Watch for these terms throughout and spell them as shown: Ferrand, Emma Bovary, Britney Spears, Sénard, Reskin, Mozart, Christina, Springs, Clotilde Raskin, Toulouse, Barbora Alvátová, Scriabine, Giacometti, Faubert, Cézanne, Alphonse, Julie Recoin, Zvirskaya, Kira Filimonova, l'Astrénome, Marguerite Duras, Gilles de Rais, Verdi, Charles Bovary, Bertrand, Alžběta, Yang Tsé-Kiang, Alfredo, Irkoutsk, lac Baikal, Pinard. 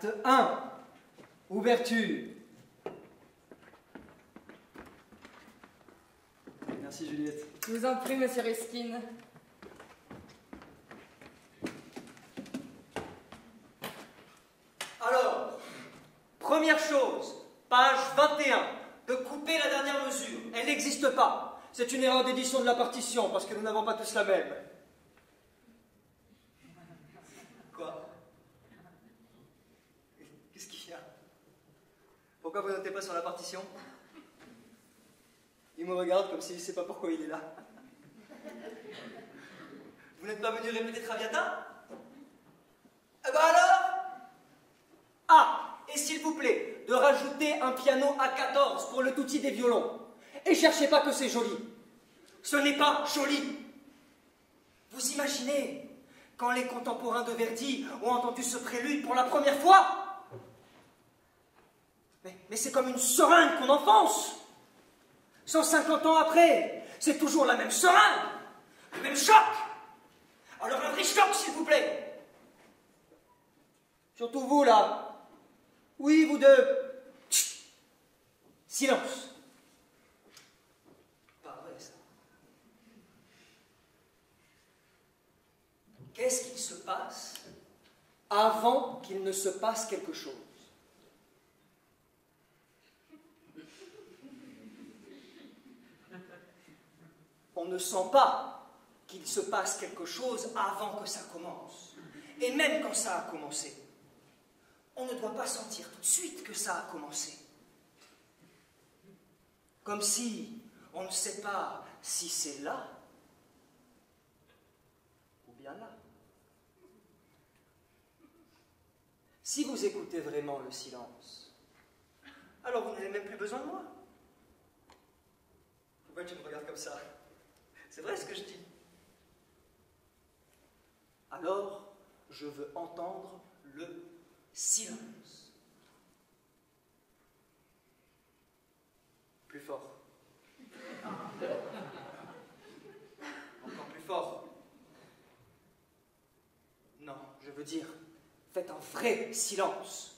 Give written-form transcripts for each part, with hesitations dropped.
Acte 1. Ouverture. Merci Juliette. Je vous en prie, monsieur Reskin. Alors, première chose, page 21, de couper la dernière mesure. Elle n'existe pas. C'est une erreur d'édition de la partition, parce que nous n'avons pas tous la même. Quoi? Qu'est-ce qu'il y a? Pourquoi vous notez pas sur la partition? Il me regarde comme s'il ne sait pas pourquoi il est là. Vous n'êtes pas venu répéter Traviata? Eh ben alors? Ah, et s'il vous plaît, de rajouter un piano à 14 pour le tutti des violons. Et cherchez pas que c'est joli. Ce n'est pas joli. Vous imaginez, quand les contemporains de Verdi ont entendu ce prélude pour la première fois? Mais c'est comme une seringue qu'on enfonce. 150 ans après, c'est toujours la même seringue, le même choc. Alors un vrai choc, s'il vous plaît. Surtout vous, là. Oui, vous deux. Chut. Silence. Pas vrai, ça. Qu'est-ce qui se passe avant qu'il ne se passe quelque chose? On ne sent pas qu'il se passe quelque chose avant que ça commence. Et même quand ça a commencé, on ne doit pas sentir tout de suite que ça a commencé. Comme si on ne sait pas si c'est là ou bien là. Si vous écoutez vraiment le silence, alors vous n'avez même plus besoin de moi. Pourquoi tu me regardes comme ça? C'est vrai ce que je dis. Alors, je veux entendre le silence. Plus fort. Encore plus fort. Non, je veux dire, faites un vrai silence.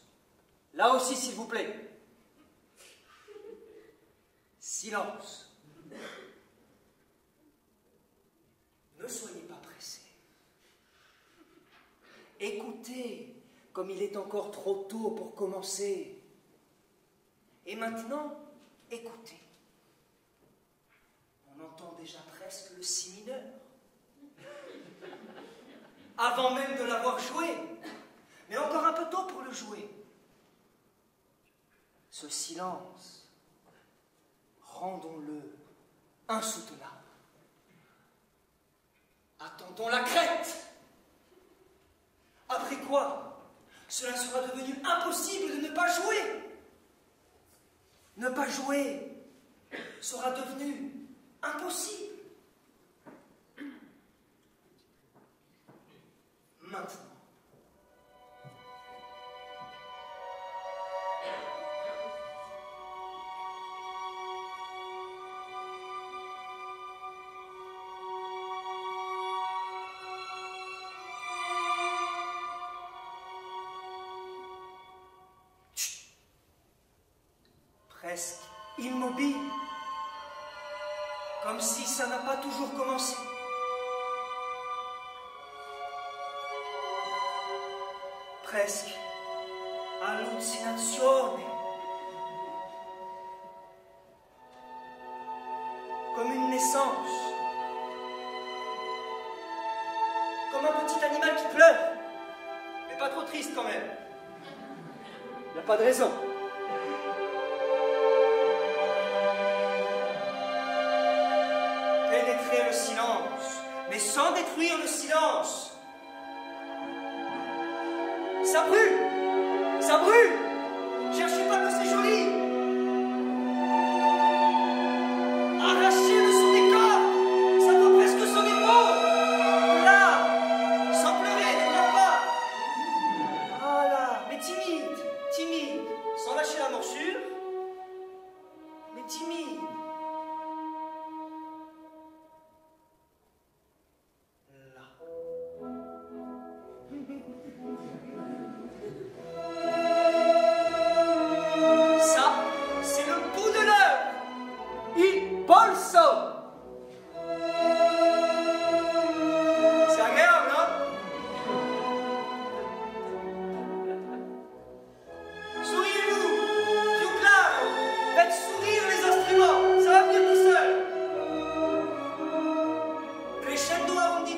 Là aussi, s'il vous plaît. Silence. Ne soyez pas pressés. Écoutez, comme il est encore trop tôt pour commencer. Et maintenant, écoutez. On entend déjà presque le si mineur. Avant même de l'avoir joué. Mais encore un peu tôt pour le jouer. Ce silence, rendons-le insoutenable. Attendons la crête. Après quoi, cela sera devenu impossible de ne pas jouer. Ne pas jouer sera devenu impossible. Maintenant. Presque immobile, comme si ça n'a pas toujours commencé. Presque hallucinazione, comme une naissance, comme un petit animal qui pleure, mais pas trop triste quand même. Il n'y a pas de raison. Le silence, mais sans détruire le silence. Ça brûle, ça brûle. Cherchez pas que c'est joli. Arrachez le son des corps, ça doit presque sonner beau. Là, sans pleurer, ne pas. Voilà, mais timide, timide, sans lâcher la morsure, mais timide.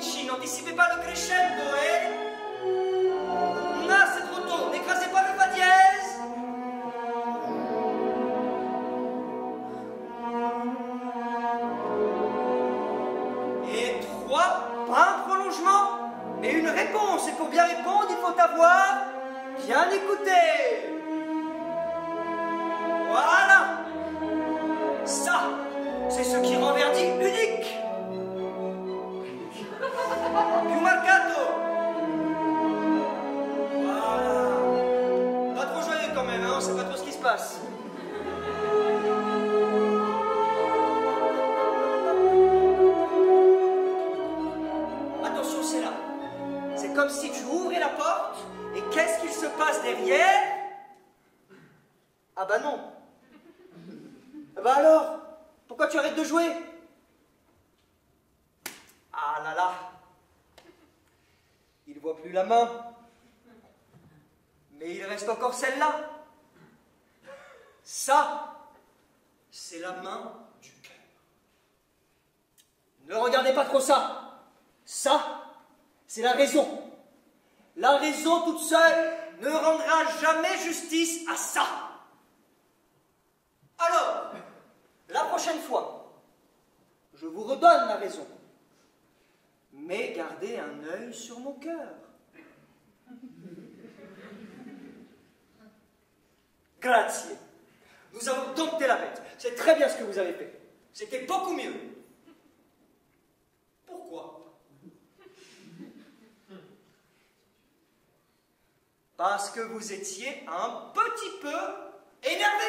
vicino, dissipez pas le crescendo, eh? Ah, c'est trop tôt, n'écrasez pas le fa dièse. Et trois, un prolongement, mais une réponse. Et pour bien répondre, il faut avoir bien écouté. Voilà. Ça, c'est ce qui rend Verdi unique. Più marcato. Voilà. Pas trop joyeux quand même, hein, on sait pas trop ce qui se passe. Attention, c'est là. C'est comme si tu ouvrais la porte et qu'est-ce qu'il se passe derrière? Ah bah non. Bah alors, pourquoi tu arrêtes de jouer? Ah là là, il voit plus la main, mais il reste encore celle-là. Ça, c'est la main du cœur. Ne regardez pas trop ça. Ça, c'est la raison. La raison toute seule ne rendra jamais justice à ça. Alors, la prochaine fois, je vous redonne la raison. Mais gardez un œil sur mon cœur. Grazie. Nous avons dompté la bête. C'est très bien ce que vous avez fait. C'était beaucoup mieux. Pourquoi? Parce que vous étiez un petit peu énervé.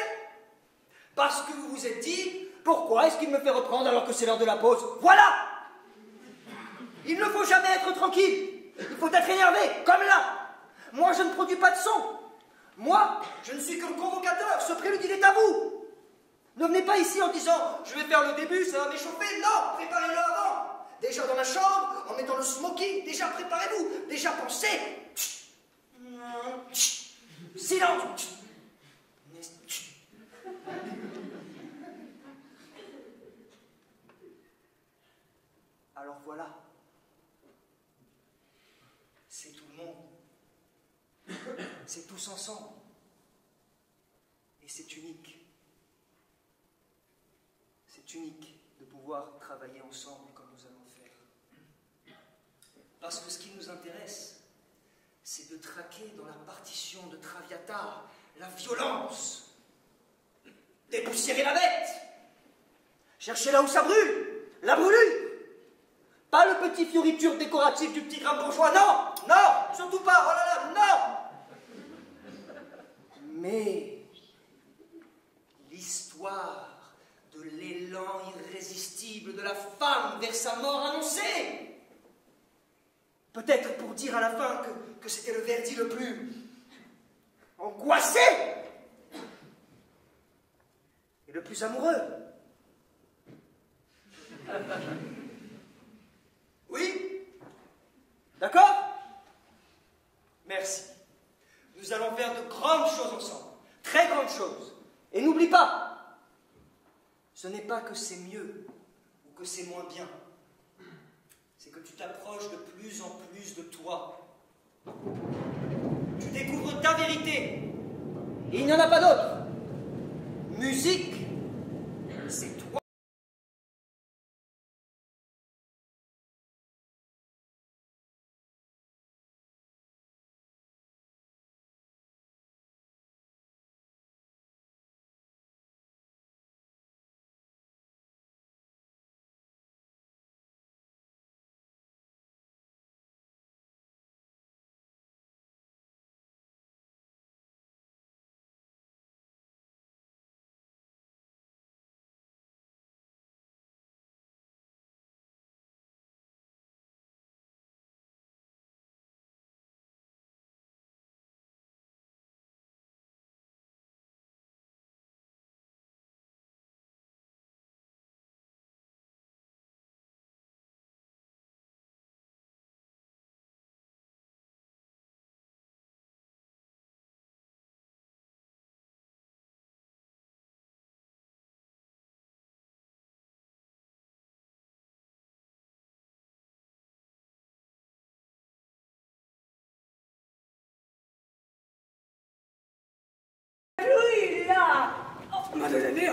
Parce que vous vous êtes dit, pourquoi est-ce qu'il me fait reprendre alors que c'est l'heure de la pause? Voilà! Il ne faut jamais être tranquille. Il faut être énervé, comme là. Moi, je ne produis pas de son. Moi, je ne suis que le convocateur. Ce prélude, il est à vous. Ne venez pas ici en disant, je vais faire le début, ça va m'échauffer. Non, préparez-le avant. Déjà dans la chambre, en mettant le smoking. Déjà, préparez-vous. Déjà, pensez. Silence. Alors voilà. C'est tout le monde. C'est tous ensemble. Et c'est unique. C'est unique de pouvoir travailler ensemble comme nous allons faire. Parce que ce qui nous intéresse, c'est de traquer dans la partition de Traviata la violence. Dépoussiérez la bête. Cherchez là où ça brûle. La brûlure. Pas le petit fioriture décoratif du petit gramme bourgeois, non, non, surtout pas, oh là là, non. Mais l'histoire de l'élan irrésistible de la femme vers sa mort annoncée, peut-être pour dire à la fin que c'était le Verdi le plus angoissé et le plus amoureux. Oui? D'accord? Merci. Nous allons faire de grandes choses ensemble. Très grandes choses. Et n'oublie pas, ce n'est pas que c'est mieux ou que c'est moins bien. C'est que tu t'approches de plus en plus de toi. Tu découvres ta vérité. Et il n'y en a pas d'autre. Musique, c'est toi. m'a donné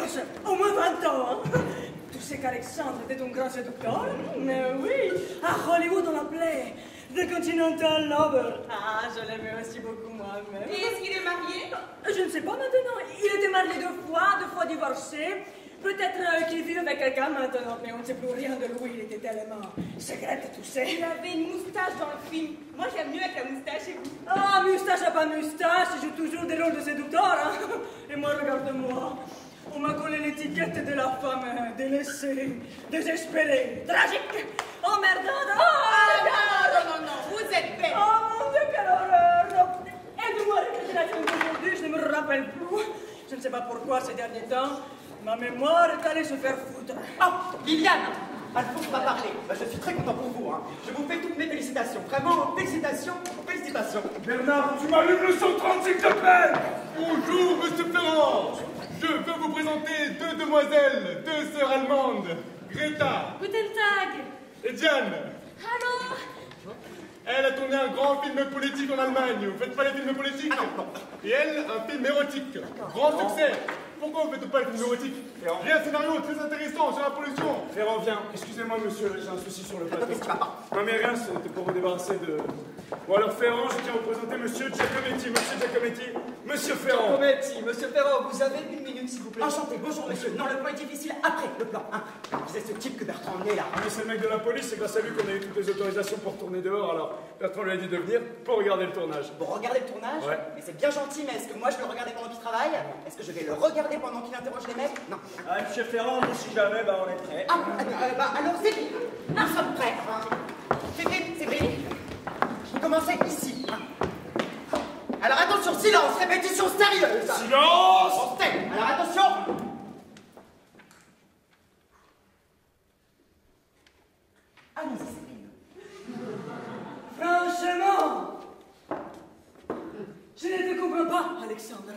au moins 20 ans. Hein. Tu sais qu'Alexandre était un grand séducteur, mais oui, à Hollywood on l'appelait The Continental Lover. Ah, je l'aimais aussi beaucoup moi-même. Et est-ce qu'il est marié? Je ne sais pas maintenant. Il était marié deux fois divorcé. Peut-être qu'il vit avec quelqu'un maintenant, mais on ne sait plus rien de lui, il était tellement secrète, tu sais. Il avait une moustache dans le film. Moi, j'aime mieux avec la moustache et vous. Ah, moustache à pas moustache, je joue toujours des rôles de séducteur. Hein. Et moi, regarde-moi. On m'a collé l'étiquette de la femme délaissée, désespérée, tragique, emmerdante. Oh, non, vous êtes belle. Oh mon Dieu, quelle horreur. Aide-moi à la création d'aujourd'hui, je ne me rappelle plus. Je ne sais pas pourquoi ces derniers temps. Ma mémoire est allée se faire foutre. Ah, Liliane, Alphonse m'a parlé. Bah, je suis très content pour vous. Hein. Je vous fais toutes mes félicitations. Vraiment, félicitations, félicitations. Bernard, tu m'allumes le 135 de peine. Bonjour, monsieur Ferrand. Je veux vous présenter deux demoiselles, deux sœurs allemandes. Greta. Guten Tag. Et Diane. Allô. Elle a tourné un grand film politique en Allemagne. Vous faites pas les films politiques? Et elle, un film érotique. Grand succès. Pourquoi vous ne faites pas le film érotique? Il y a un scénario très intéressant sur la pollution. Ferrand, viens. Excusez-moi, monsieur, j'ai un souci sur le plateau. Non, mais rien, c'était pour vous débarrasser de... Bon, alors, Ferrand, je tiens à vous présenter monsieur Giacometti. Monsieur Giacometti. Monsieur Ferrand. Giacometti. Monsieur Ferrand, vous avez 1 minute, s'il vous plaît. Enchanté. Bonjour, monsieur. Non, le plan est difficile. Après, le plan. C'est ce type que Bertrand est là. Mais c'est le mec de la police. C'est grâce à lui qu'on a eu toutes les autorisations pour tourner dehors. Alors, Bertrand lui a dit de venir pour regarder le tournage. Pour regarder le tournage? Ouais. Mais c'est bien gentil, mais est-ce que moi je vais le regarder pendant qu'il travaille? Est-ce que je vais le regarder pendant qu'il interroge les mecs? Non. Ah, monsieur Ferrand, nous, si jamais, bah, on est prêts. Ah, bah, alors, c'est lui. Nous sommes prêts. C'est lui. Je vais commencer ici. Alors, attention, silence, répétition sérieuse. Silence! On se tait. Alors, attention. Allons-y. Franchement, je ne te comprends pas, Alexandre.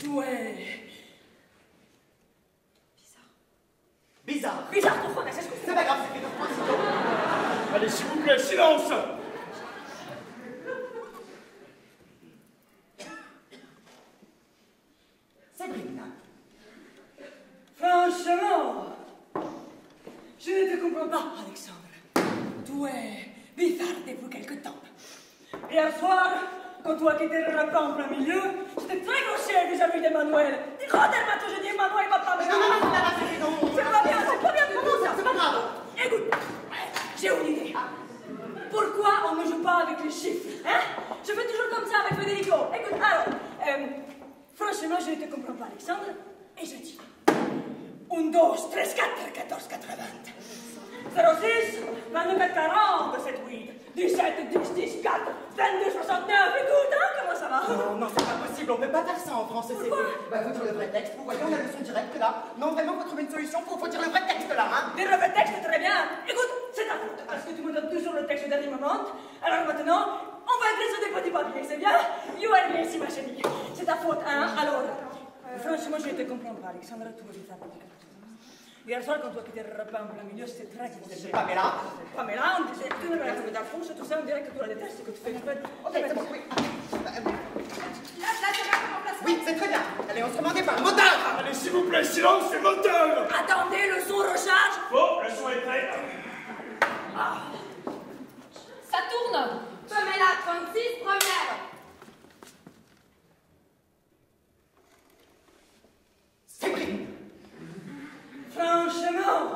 Tu es... Bizarre. Bizarre, ton frère, c'est ce que c'est pas grave, c'est que ton... Allez, s'il vous plaît, silence. Sabrina. Franchement, je ne te comprends pas, Alexandre. Tu es... bizarre depuis quelque temps. Hier soir, quand tu as quitté le repas en plein milieu, j'étais très grossière vis-à-vis d'Emmanuel. Dis grand matin, je dis Emmanuel, papa, mais non, non, non, non, c'est pas bien, c'est pas bien pour nous, ça, c'est pas grave. Écoute, j'ai une idée. Pourquoi on ne joue pas avec les chiffres, hein? Je fais toujours comme ça avec Federico. Écoute, alors, franchement, je ne te comprends pas, Alexandre, et je dis 1, 2, 3, 4, 14, 80. 06, 24, 40, 7, 8, 17, 10, 10, 4, 22, 69, écoute, hein, comment ça va? Non, non, c'est pas possible, on peut pas faire ça en français, c'est... Pourquoi? Bah, faut dire le vrai texte, vous voyez, on a le son direct, là. Non, vraiment, faut trouver une solution, faut dire le vrai texte, là, hein. Dire le vrai texte, très bien. Écoute, c'est ta faute, parce que tu me donnes toujours le texte au dernier moment. Alors maintenant, on va écrire sur des petits papiers, c'est bien? You are me ici, ma chérie. C'est ta faute, hein, alors... Franchement, je ne te comprends pas, Alexandra, tu me dis ça. Hier soir, quand tu as quitté le repas en plein milieu, c'était très difficile. Pamela, Pamela, on disait, tu ne me racontes d'Alphonse, tout ça, on dirait que tu la détestes, que tu fais une fête. Ok, c'est bon, oui. Là, c'est là, comment place? Oui, c'est très bien. Allez, on se demandait pas. Moteur! Allez, s'il vous plaît, silence, c'est moteur! Attendez, le son recharge. Bon, le son est prêt. Ah. Ça tourne. Pamela, 36, première. C'est pris. Franchement,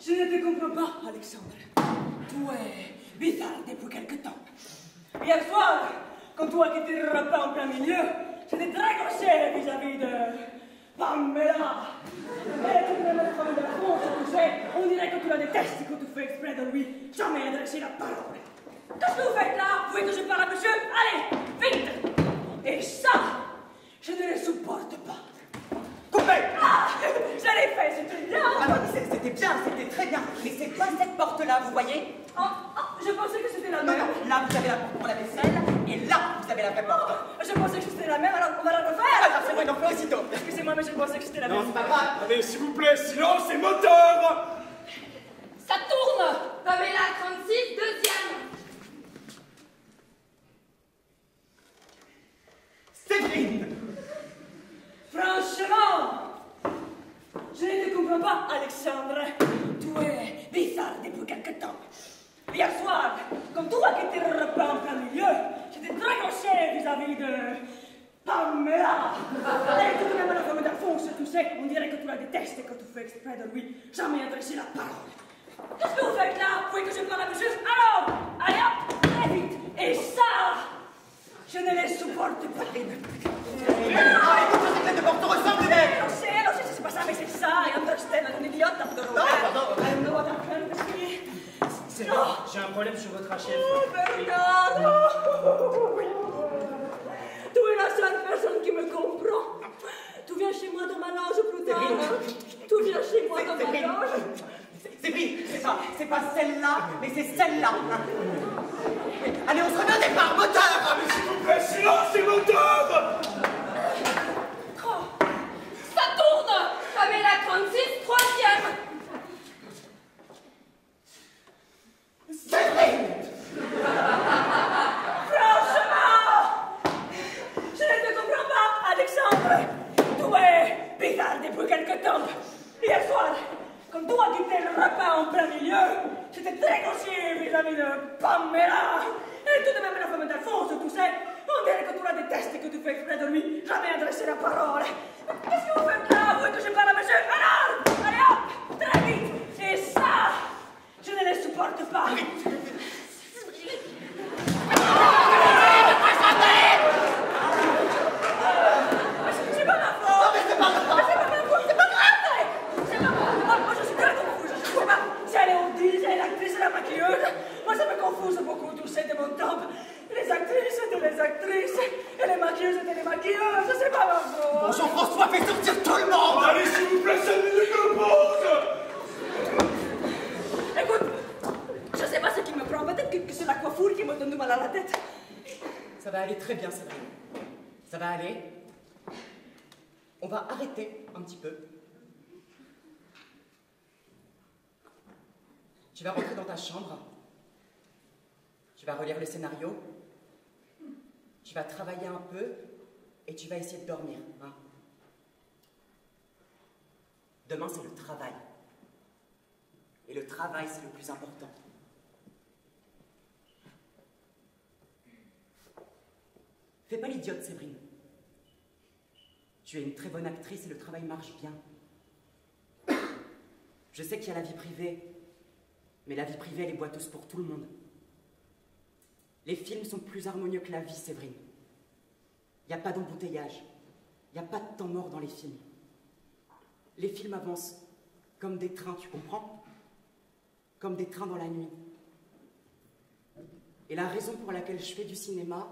je ne te comprends pas, Alexandre. Tu es bizarre depuis quelque temps. Hier soir, quand tu as quitté le repas en plein milieu, j'étais très grossière vis-à-vis de Pamela. Et tu ne me prends de la France, tu sais, on dirait que tu la détestes, que tu fais exprès de lui jamais adresser la parole. Qu'est-ce que vous faites là? Vous voulez que je parle à monsieur? Allez, vite! Et ça, je ne le supporte pas. Coupez! Ah! J'allais faire, c'était bien! Ah non, c'était bien, c'était très bien. Mais c'est pas cette porte-là, vous voyez? Oh, oh, je pensais que c'était la même. Non, non, là, vous avez la porte pour la vaisselle, et là, vous avez la vraie porte. Oh, je pensais que c'était la même, alors on va la refaire! Ah, c'est vrai, donc là, aussitôt. Excusez-moi, mais je pensais que c'était la même. Non, c'est pas grave. Allez, s'il vous plaît, silence et moteur! Ça tourne! Pamela, 36, deuxième. Séverine! Franchement, Hier soir, comme toi qui étais repas en plein milieu, j'étais très grossière vis-à-vis de... Pamela! Elle est tout de même à la forme d'Alphonse, tu sais, on dirait que tu la détestes et que tu fais exprès de lui jamais adresser la parole. Qu'est-ce que vous faites là? Vous voyez que je prends la mesure? Alors, allez hop, très vite! Et ça, je ne les supporte pas. Arrête de porte ressemble, mec! Je sais pas ça, mais c'est ça, et Understand, un idiote, after all. Non, pardon, c'est bon, j'ai un problème sur votre HF. Oh, Bernard! Tu es la seule personne qui me comprend. Tu viens chez moi dans ma loge plus tard. Tu viens chez moi dans ma loge. C'est pris, c'est pas celle-là, mais c'est celle-là. Allez, on se remet au départ, moteur! S'il vous plaît, silence, c'est moteur! Oh, ça tourne! Pamela 36, troisième! C'est pris! Alexandre, tu es bizarre depuis quelque temps. Hier soir, quand tu as quitté le repas en plein milieu, j'étais très grossier vis-à-vis de Pamela. Et tout de même la femme d'Alphonse, tu sais, on dirait que tu la détestes et que tu fais exprès de lui jamais adresser la parole. Qu'est-ce que vous faites là? Vous voulez que je parle à monsieur? Alors, allez hop, très vite. Et ça, je ne les supporte pas. Moi, ça me confuse beaucoup, tu sais, de mon temps. Les actrices étaient les actrices, et les maquilleuses étaient les maquilleuses, c'est pas ma faute. Jean-François, fais sortir tout le monde. Allez, s'il vous plaît, ça nous décompose. Écoute, je sais pas ce qui me prend, peut-être que c'est la coiffure qui me donne du mal à la tête. Ça va aller très bien, Sénard. Ça va aller. On va arrêter un petit peu. Tu vas rentrer dans ta chambre, tu vas relire le scénario, tu vas travailler un peu et tu vas essayer de dormir. Hein. Demain, c'est le travail. Et le travail, c'est le plus important. Fais pas l'idiote, Séverine. Tu es une très bonne actrice et le travail marche bien. Je sais qu'il y a la vie privée. Mais la vie privée, elle est boiteuse pour tout le monde. Les films sont plus harmonieux que la vie, Séverine. Il n'y a pas d'embouteillage. Il n'y a pas de temps mort dans les films. Les films avancent comme des trains, tu comprends? Comme des trains dans la nuit. Et la raison pour laquelle je fais du cinéma,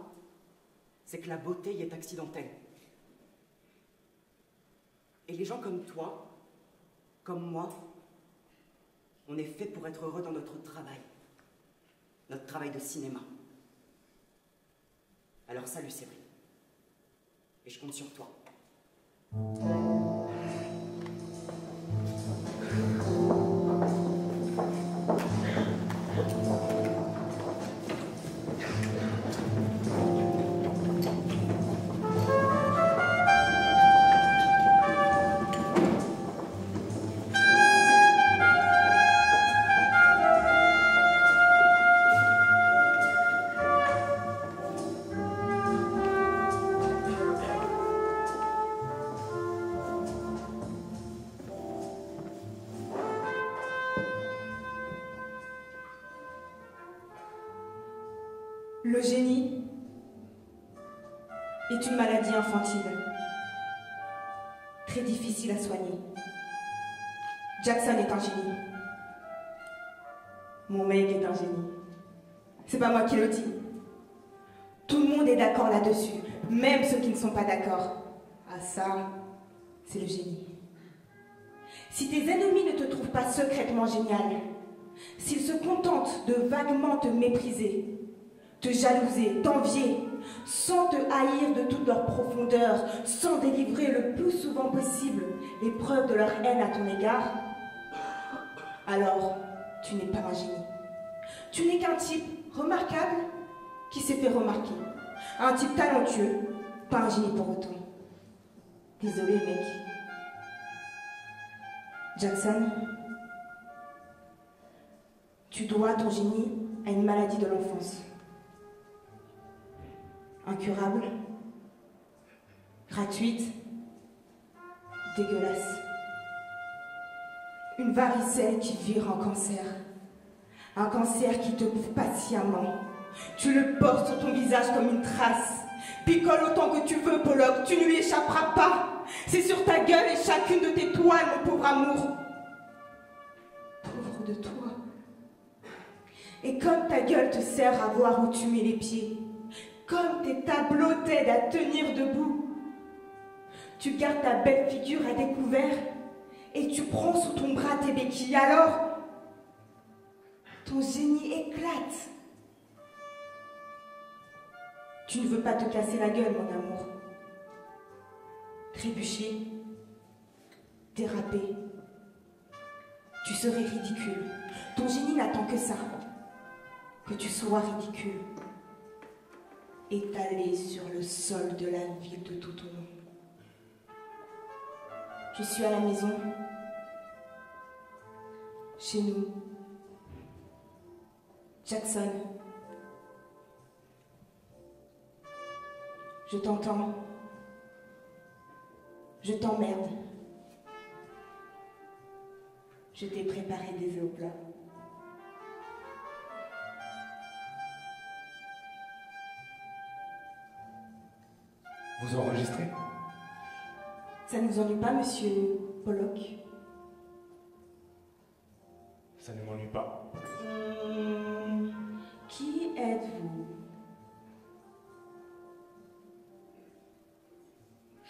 c'est que la beauté y est accidentelle. Et les gens comme toi, comme moi, on est fait pour être heureux dans notre travail de cinéma. Alors salut Séverine, et je compte sur toi. Le génie est une maladie infantile, très difficile à soigner. Jackson est un génie. Mon mec est un génie. C'est pas moi qui le dis. Tout le monde est d'accord là-dessus, même ceux qui ne sont pas d'accord. Ah ça, c'est le génie. Si tes ennemis ne te trouvent pas secrètement génial, s'ils se contentent de vaguement te mépriser, te jalouser, t'envier, sans te haïr de toute leur profondeur, sans délivrer le plus souvent possible les preuves de leur haine à ton égard, alors tu n'es pas un génie. Tu n'es qu'un type remarquable qui s'est fait remarquer. Un type talentueux, pas un génie pour autant. Désolé mec. Jackson, tu dois ton génie à une maladie de l'enfance. Incurable, gratuite, dégueulasse. Une varicelle qui vire en cancer. Un cancer qui te bouffe patiemment. Tu le portes sur ton visage comme une trace. Picole autant que tu veux, Pollock, tu ne lui échapperas pas. C'est sur ta gueule et chacune de tes toiles, mon pauvre amour. Pauvre de toi. Et comme ta gueule te sert à voir où tu mets les pieds, comme tes tableaux t'aident à tenir debout, tu gardes ta belle figure à découvert et tu prends sous ton bras tes béquilles. Alors, ton génie éclate. Tu ne veux pas te casser la gueule, mon amour. Trébucher, déraper. Tu serais ridicule. Ton génie n'attend que ça. Que tu sois ridicule. Étalé sur le sol de la ville de tout ton nom. Je suis à la maison. Chez nous. Jackson. Je t'entends. Je t'emmerde. Je t'ai préparé des œufs au plat. Vous enregistrez? Ça ne vous ennuie pas, monsieur Pollock? Ça ne m'ennuie pas. Qui êtes-vous?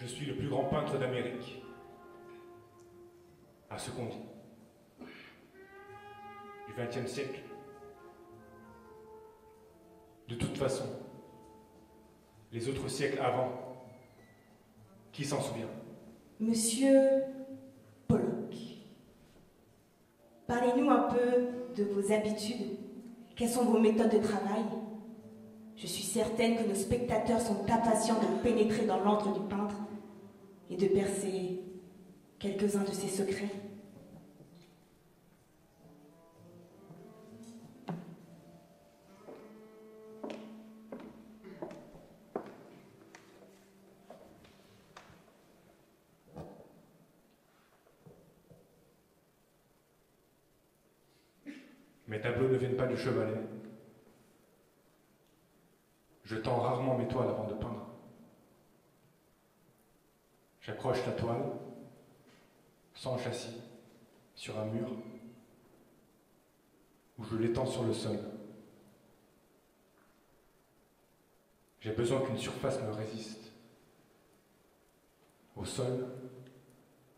Je suis le plus grand peintre d'Amérique, à ce qu'on dit, du XXe siècle. De toute façon, les autres siècles avant, qui s'en souvient? Monsieur Pollock, parlez-nous un peu de vos habitudes. Quelles sont vos méthodes de travail? Je suis certaine que nos spectateurs sont impatients de pénétrer dans l'antre du peintre et de percer quelques-uns de ses secrets. Mes tableaux ne viennent pas du chevalet. Je tends rarement mes toiles avant de peindre. J'accroche la toile, sans châssis, sur un mur, où je l'étends sur le sol. J'ai besoin qu'une surface me résiste. Au sol,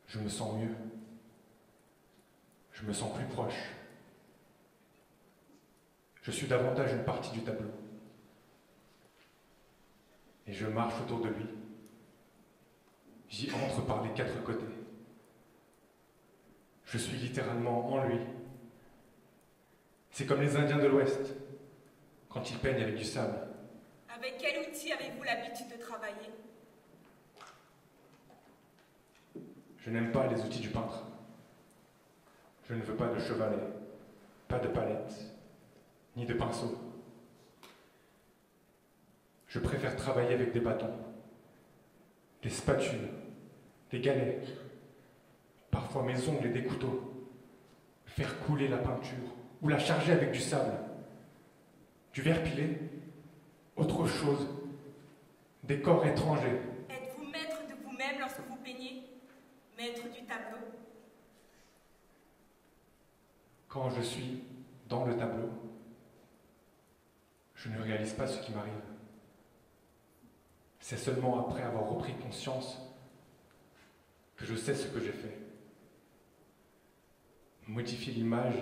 je me sens mieux. Je me sens plus proche. Je suis davantage une partie du tableau. Et je marche autour de lui. J'y entre par les quatre côtés. Je suis littéralement en lui. C'est comme les Indiens de l'Ouest, quand ils peignent avec du sable. Avec quel outil avez-vous l'habitude de travailler? Je n'aime pas les outils du peintre. Je ne veux pas de chevalet, pas de palette, ni de pinceau. Je préfère travailler avec des bâtons, des spatules, des galets, parfois mes ongles et des couteaux, faire couler la peinture ou la charger avec du sable, du verre pilé, autre chose, des corps étrangers. Êtes-vous maître de vous-même lorsque vous peignez, maître du tableau? Quand je suis dans le tableau, je ne réalise pas ce qui m'arrive. C'est seulement après avoir repris conscience que je sais ce que j'ai fait. Modifier l'image,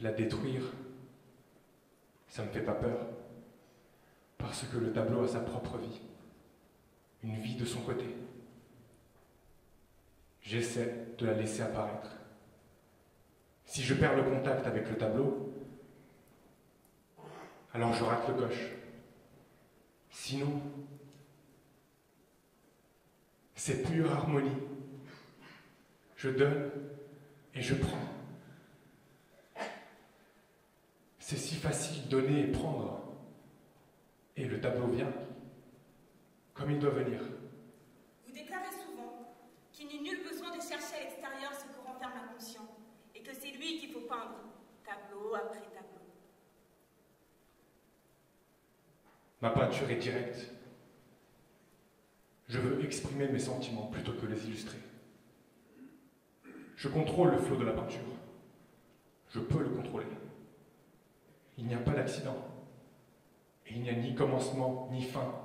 la détruire, ça ne me fait pas peur, parce que le tableau a sa propre vie, une vie de son côté. J'essaie de la laisser apparaître. Si je perds le contact avec le tableau, alors je rate le coche. Sinon, c'est pure harmonie. Je donne et je prends. C'est si facile, donner et prendre. Et le tableau vient, comme il doit venir. Vous déclarez souvent qu'il n'est nul besoin de chercher à l'extérieur ce que renferme l'inconscient, et que c'est lui qu'il faut peindre, tableau après tableau. Ma peinture est directe. Je veux exprimer mes sentiments plutôt que les illustrer. Je contrôle le flot de la peinture. Je peux le contrôler. Il n'y a pas d'accident. Et il n'y a ni commencement, ni fin.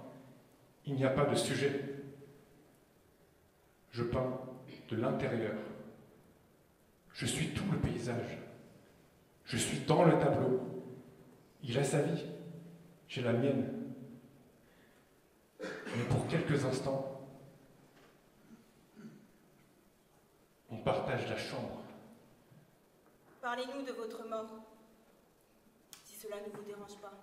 Il n'y a pas de sujet. Je peins de l'intérieur. Je suis tout le paysage. Je suis dans le tableau. Il a sa vie. J'ai la mienne. Mais pour quelques instants, on partage la chambre. Parlez-nous de votre mort, si cela ne vous dérange pas.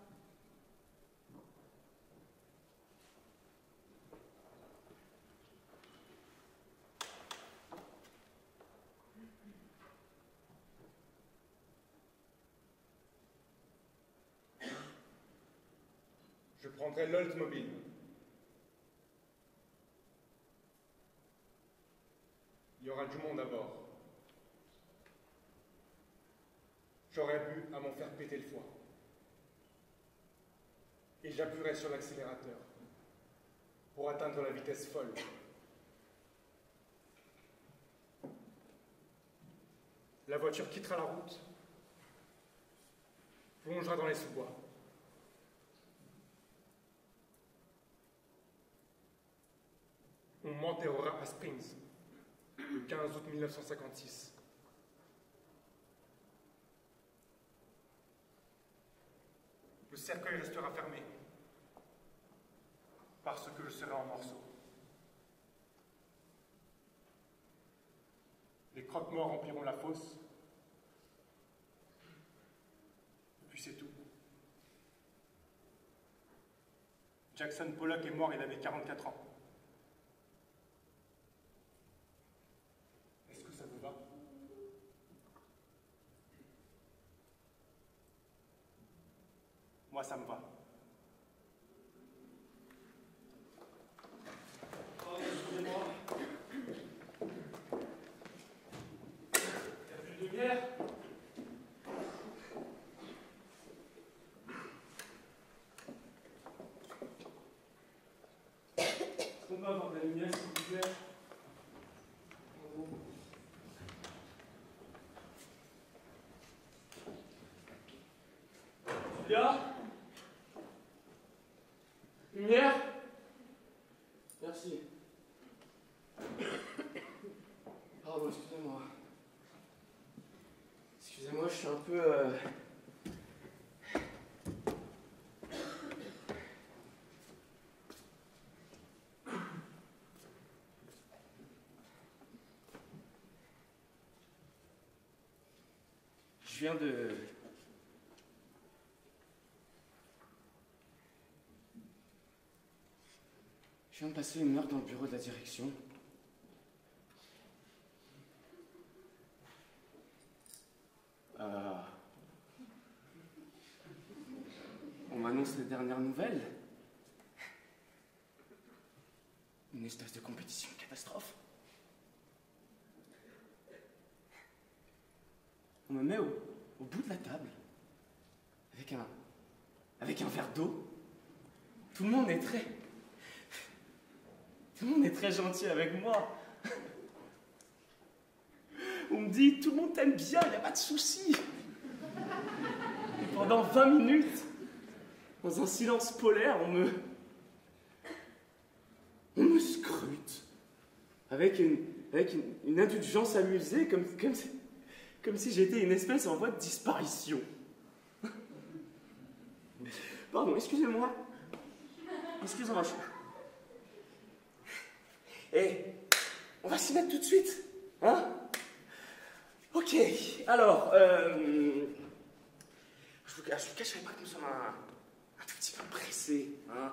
Je prendrai l'Oldsmobile. Il y aura du monde à bord. J'aurais bu à m'en faire péter le foie. Et j'appuierai sur l'accélérateur pour atteindre la vitesse folle. La voiture quittera la route, plongera dans les sous-bois. On m'enterrera à Springs. Le 15 août 1956. Le cercueil restera fermé parce que je serai en morceaux. Les croque-morts rempliront la fosse. Et puis c'est tout. Jackson Pollock est mort, il avait 44 ans. Moi, ça me va. Oh, excusez-moi. Il y a plus de guerre. On va avoir de la lumière, s'il vous plaît. Bien. Lumière. Merci. Pardon, excusez-moi. Excusez-moi, je suis un peu... Je viens de... Je viens de passer 1 heure dans le bureau de la direction. On m'annonce les dernières nouvelles. Une espèce de compétition catastrophe. On me met au bout de la table, avec un verre d'eau. Tout le monde est très gentil avec moi. On me dit, tout le monde t'aime bien, il n'y a pas de souci. Et pendant 20 minutes, dans un silence polaire, on me scrute. Avec une indulgence amusée, comme si j'étais une espèce en voie de disparition. Pardon, excusez-moi. Excusez-moi. Et on va s'y mettre tout de suite, hein? Ok, alors, je vous cacherai pas que nous sommes un tout petit peu pressés, hein?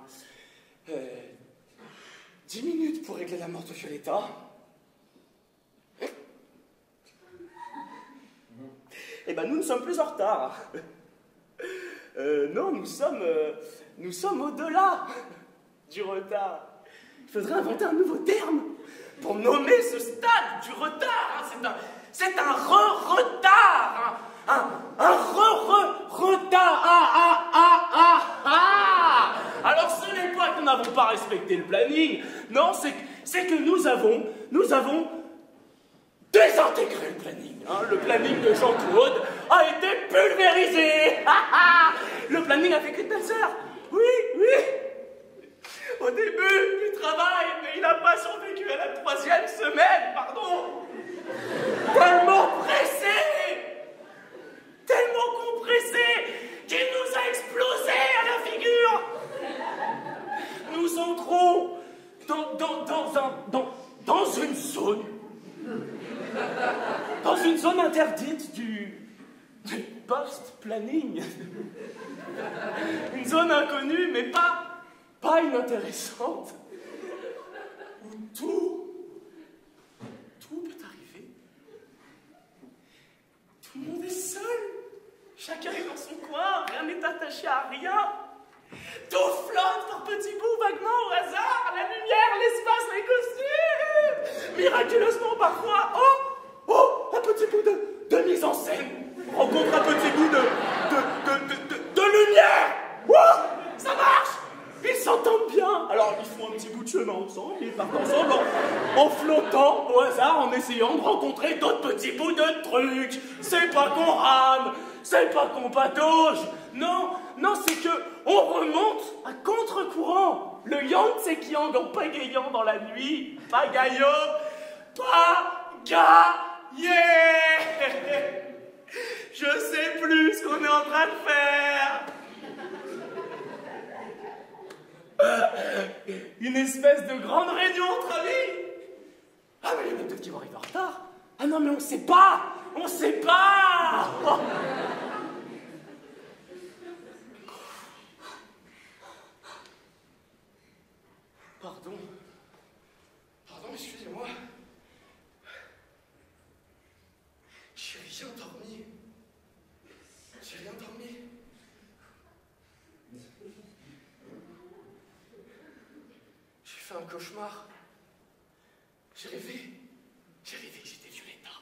10 minutes pour régler la mort de Violetta. Et ben nous ne sommes plus en retard. Non, nous sommes au-delà du retard. Il faudrait inventer un nouveau terme pour nommer ce stade du retard. C'est un re-retard. Un re-re-retard. Alors ce n'est pas que nous n'avons pas respecté le planning. Non, c'est que nous avons désintégré le planning. Le planning de Jean-Claude a été pulvérisé. Le planning avec une danseur. Oui. Au début du travail, mais il n'a pas survécu à la 3e semaine, pardon. Tellement pressé, tellement compressé, qu'il nous a explosé à la figure. Nous entrons dans une zone interdite du post-planning. Une zone inconnue, mais pas inintéressante, où tout peut arriver. Tout le monde est seul, chacun est dans son coin, rien n'est attaché à rien. Tout flotte par petits bouts, vaguement, au hasard, la lumière, l'espace, les costumes. Miraculeusement, parfois, un petit bout de mise en scène. On rencontre un petit bout de lumière. Ça marche. Ils s'entendent bien. Alors, ils font un petit bout de chemin ensemble, ils partent ensemble en flottant au hasard, en essayant de rencontrer d'autres petits bouts de trucs. C'est pas qu'on rame, c'est pas qu'on patauge. Non, c'est que on remonte à contre-courant. Le Yang Tsé-Kiang en pagayant dans la nuit. Pagaillé. Je sais plus ce qu'on est en train de faire. Une espèce de grande réunion entre amis. Ah mais les mecs doivent qu'ils arrivent en retard. Ah non mais on sait pas. Pardon, excusez-moi. J'ai rien dormi. J'ai fait un cauchemar. J'ai rêvé que j'étais Violetta.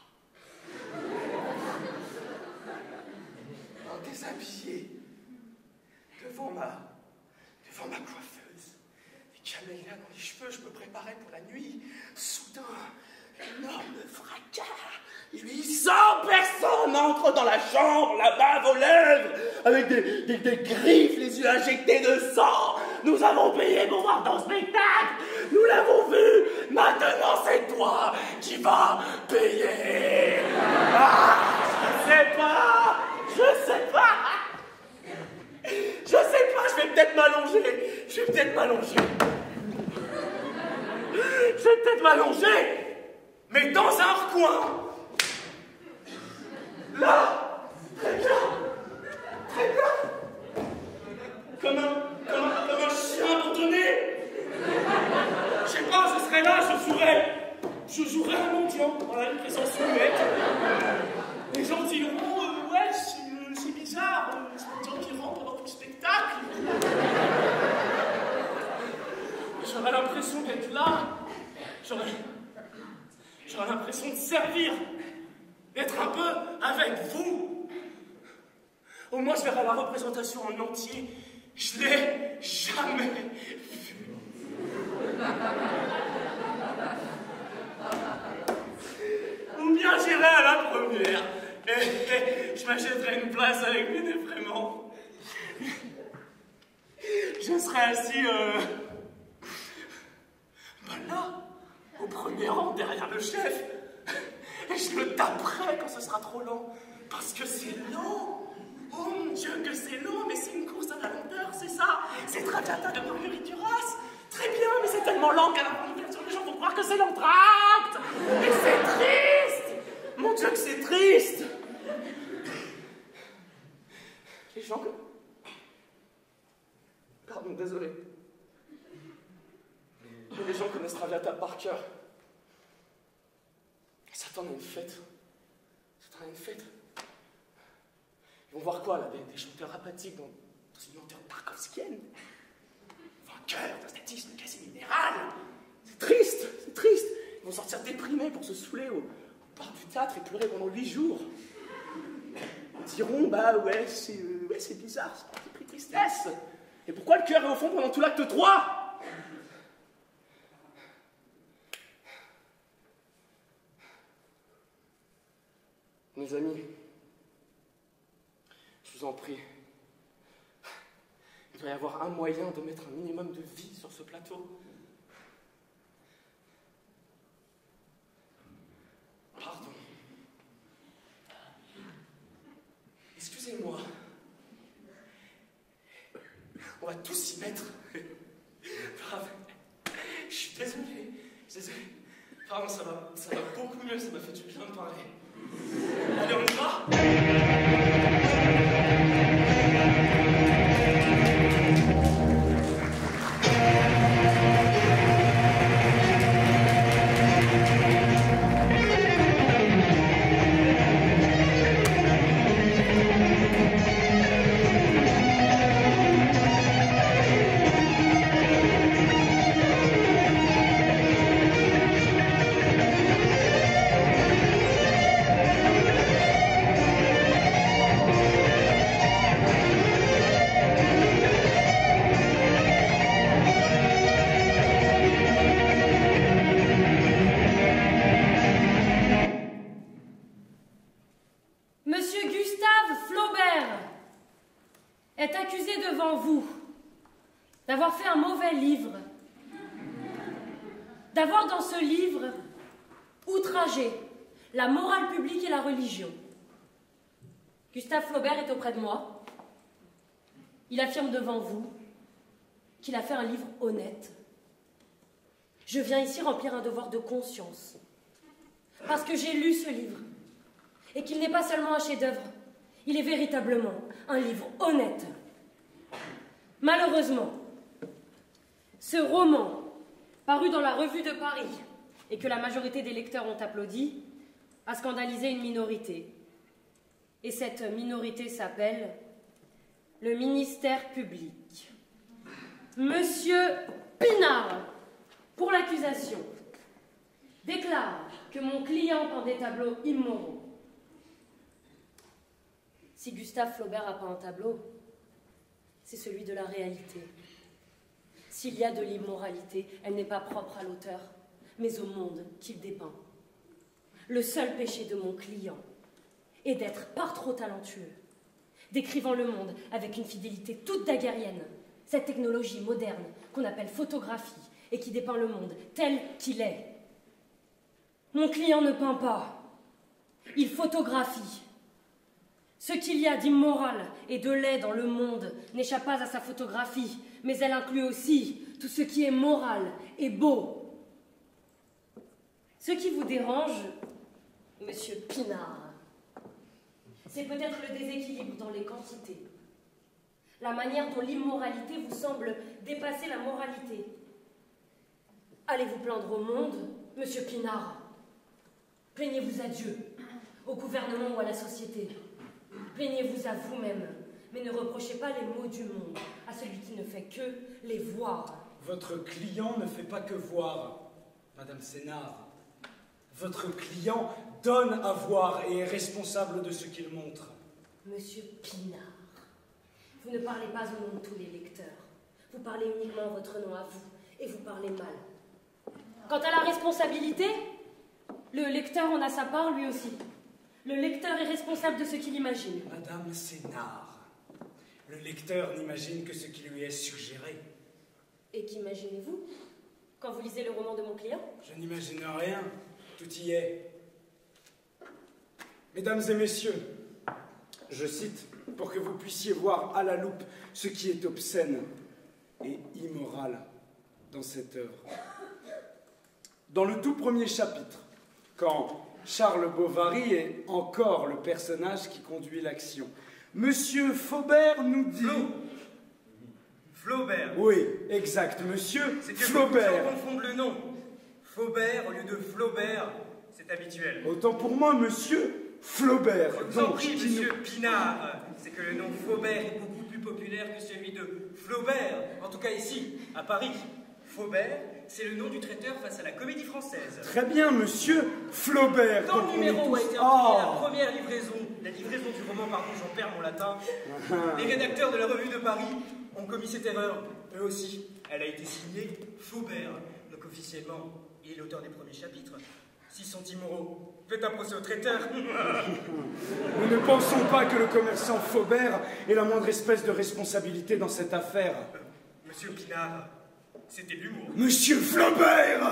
En déshabillé, devant ma coiffeuse, des camélias dans les cheveux, je me préparais pour la nuit. Soudain, énorme fracas. Il sort, personne entre dans la chambre, la bave aux lèvres, avec des griffes, les yeux injectés de sang. Nous avons payé pour voir ton spectacle. Nous l'avons vu. Maintenant, c'est toi qui vas payer. Je sais pas. Je vais peut-être m'allonger. Mais dans un recoin. Là, très bien, comme un chien abandonné. Je sais pas, je serais là, je jouerais un mendiant. Voilà, une présence muette. Les gens diront, ouais, c'est bizarre, c'est un mendiant qui rentre pendant tout le spectacle. J'aurais l'impression d'être là, j'aurais l'impression de servir. D'être un peu avec vous. Au moins, je verrai la représentation en entier. Je l'ai jamais vue. Ou bien j'irai à la première. Et je m'achèterai une place avec mes défraiements. Je serai assis... là, au premier rang, derrière le chef. Et je le taperai quand ce sera trop lent. Parce que c'est lent. Oh mon Dieu, que c'est lent. Mais c'est une course à la lenteur, c'est ça. C'est Traviata de Marguerite Duras. Très bien, mais c'est tellement lent qu'à la première les gens vont croire que c'est l'entracte. Et c'est triste. Mon Dieu, que c'est triste. Les gens... Pardon, désolé. Mais les gens connaissent Traviata par cœur. Ils s'attendent à une fête. Ils vont voir quoi, là, des chanteurs apathiques C'est une odeur tarkovskienne. Vainqueur d'un statisme quasi minéral. C'est triste, c'est triste. Ils vont sortir déprimés pour se saouler au bord du théâtre et pleurer pendant 8 jours. Ils diront, bah ouais, c'est bizarre, c'est parti pris tristesse. Et pourquoi le cœur est au fond pendant tout l'acte 3 ? Mes amis, je vous en prie, il doit y avoir un moyen de mettre un minimum de vie sur ce plateau. Pardon. Excusez-moi. On va tous y mettre. Pardon. Je suis désolé. Pardon, ça va beaucoup mieux, ça m'a fait du bien de parler. Allez, on y va. La morale publique et la religion. Gustave Flaubert est auprès de moi. Il affirme devant vous qu'il a fait un livre honnête. Je viens ici remplir un devoir de conscience. Parce que j'ai lu ce livre. Et qu'il n'est pas seulement un chef-d'œuvre. Il est véritablement un livre honnête. Malheureusement, ce roman, paru dans la Revue de Paris, et que la majorité des lecteurs ont applaudi, a scandalisé une minorité. Et cette minorité s'appelle le ministère public. Monsieur Pinard, pour l'accusation, déclare que mon client peint des tableaux immoraux. Si Gustave Flaubert a peint un tableau, c'est celui de la réalité. S'il y a de l'immoralité, elle n'est pas propre à l'auteur, mais au monde qu'il dépeint. Le seul péché de mon client est d'être par trop talentueux, décrivant le monde avec une fidélité toute daguerrienne, cette technologie moderne qu'on appelle photographie et qui dépeint le monde tel qu'il est. Mon client ne peint pas, il photographie. Ce qu'il y a d'immoral et de laid dans le monde n'échappe pas à sa photographie, mais elle inclut aussi tout ce qui est moral et beau. Ce qui vous dérange, monsieur Pinard, c'est peut-être le déséquilibre dans les quantités, la manière dont l'immoralité vous semble dépasser la moralité. Allez-vous plaindre au monde, monsieur Pinard? Plaignez-vous à Dieu, au gouvernement ou à la société. Plaignez-vous à vous-même, mais ne reprochez pas les maux du monde à celui qui ne fait que les voir. Votre client ne fait pas que voir, madame Sénard. Votre client donne à voir et est responsable de ce qu'il montre. Monsieur Pinard, vous ne parlez pas au nom de tous les lecteurs. Vous parlez uniquement votre nom à vous, et vous parlez mal. Quant à la responsabilité, le lecteur en a sa part lui aussi. Le lecteur est responsable de ce qu'il imagine. Madame Sénard, le lecteur n'imagine que ce qui lui est suggéré. Et qu'imaginez-vous quand vous lisez le roman de mon client? Je n'imagine rien. Tout y est. Mesdames et messieurs, je cite pour que vous puissiez voir à la loupe ce qui est obscène et immoral dans cette œuvre. Dans le tout premier chapitre, quand Charles Bovary est encore le personnage qui conduit l'action, Monsieur Faubert nous dit... Flaubert. Oui, exact, Monsieur Flaubert. C'est confondre le nom. Faubert au lieu de Flaubert, c'est habituel. Autant pour moi, monsieur Flaubert. Je vous en prie, monsieur Pinard, c'est que le nom Faubert est beaucoup plus populaire que celui de Flaubert, en tout cas ici, à Paris. Faubert, c'est le nom du traiteur face à la Comédie Française. Très bien, monsieur Flaubert. Dans le numéro a été imprimée la première livraison, du roman, pardon, j'en perds mon latin. Les rédacteurs de la Revue de Paris ont commis cette erreur, eux aussi. Elle a été signée Faubert, donc officiellement, il est l'auteur des premiers chapitres. S'ils sont immoraux, faites un procès au traiteur. Nous ne pensons pas que le commerçant Faubert ait la moindre espèce de responsabilité dans cette affaire. Monsieur Pinard, c'était l'humour. Monsieur Flaubert!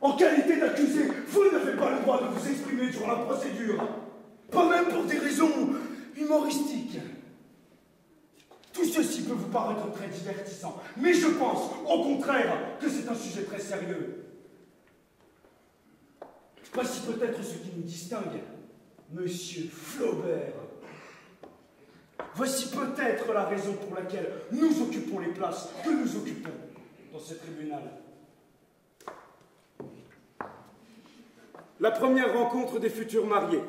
En qualité d'accusé, vous n'avez pas le droit de vous exprimer durant la procédure. Pas même pour des raisons humoristiques. Tout ceci peut vous paraître très divertissant, mais je pense, au contraire, que c'est un sujet très sérieux. Voici peut-être ce qui nous distingue, monsieur Flaubert. Voici peut-être la raison pour laquelle nous occupons les places que nous occupons dans ce tribunal. La première rencontre des futurs mariés.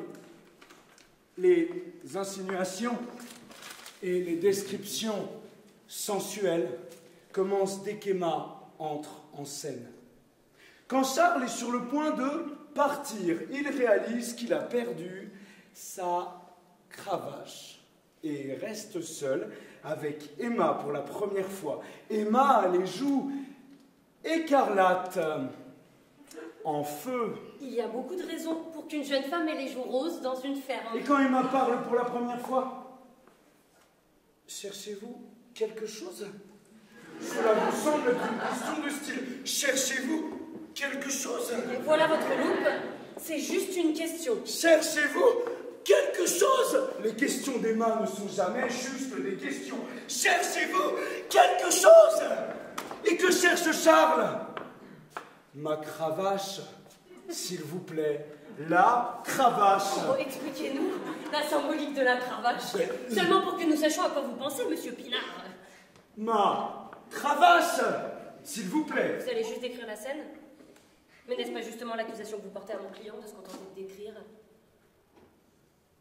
Les insinuations et les descriptions sensuelles commencent dès qu'Emma entre en scène. Quand Charles est sur le point de partir, il réalise qu'il a perdu sa cravache et reste seul avec Emma pour la première fois. Emma a les joues écarlates, en feu. Il y a beaucoup de raisons pour qu'une jeune femme ait les joues roses dans une ferme. Et quand Emma parle pour la première fois, cherchez-vous quelque chose? Cela vous semble être une question de style. Cherchez-vous quelque chose? Et voilà votre loupe. C'est juste une question. Cherchez-vous quelque chose? Les questions d'Emma ne sont jamais juste des questions. Cherchez-vous quelque chose? Et que cherche Charles? Ma cravache, s'il vous plaît. La cravache. Oh, expliquez-nous la symbolique de la cravache. Seulement pour que nous sachions à quoi vous pensez, monsieur Pinard. Ma cravache, s'il vous plaît. Vous allez juste décrire la scène? Mais n'est-ce pas justement l'accusation que vous portez à mon client de ce qu'on tente de décrire?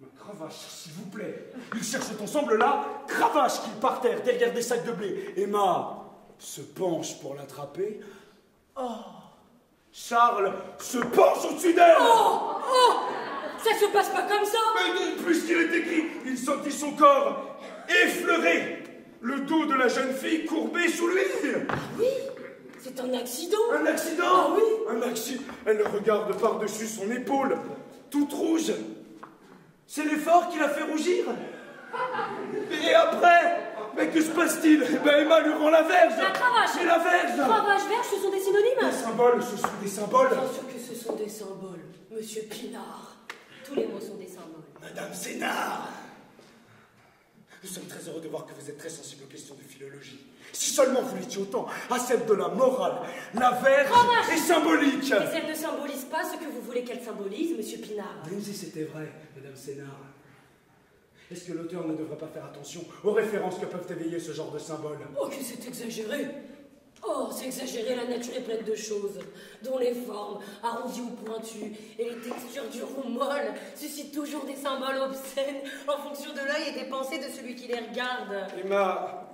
Ma cravache, s'il vous plaît. Ils cherchent ensemble la cravache qui est par terre, derrière des sacs de blé. Emma se penche pour l'attraper. Oh! Charles se penche au-dessus d'elle. Oh! Oh! Ça se passe pas comme ça. Mais non, puisqu'il est écrit, il sentit son corps effleuré, le dos de la jeune fille courbé sous lui. Ah oui? C'est un accident. Un accident? Ah oui? Un accident. Elle le regarde par-dessus son épaule, toute rouge. C'est l'effort qui l'a fait rougir. Et après, mais que se passe-t-il? Eh ben Emma lui rend la verge. La cravache. Et la verge. Cravache, verge, ce sont des synonymes. Des symboles, ce sont des symboles. Bien sûr que ce sont des symboles, monsieur Pinard. Tous les mots sont des symboles. Madame Sénard, nous sommes très heureux de voir que vous êtes très sensible aux questions de philologie. Si seulement vous l'étiez autant à celle de la morale, la verge est symbolique. Mais elle ne symbolise pas ce que vous voulez qu'elle symbolise, monsieur Pinard. Même si c'était vrai, madame Sénard. Est-ce que l'auteur ne devrait pas faire attention aux références que peuvent éveiller ce genre de symboles? Oh, que c'est exagéré! Oh, c'est exagéré, la nature est pleine de choses, dont les formes, arrondies ou pointues, et les textures dures ou molles, suscitent toujours des symboles obscènes en fonction de l'œil et des pensées de celui qui les regarde. Emma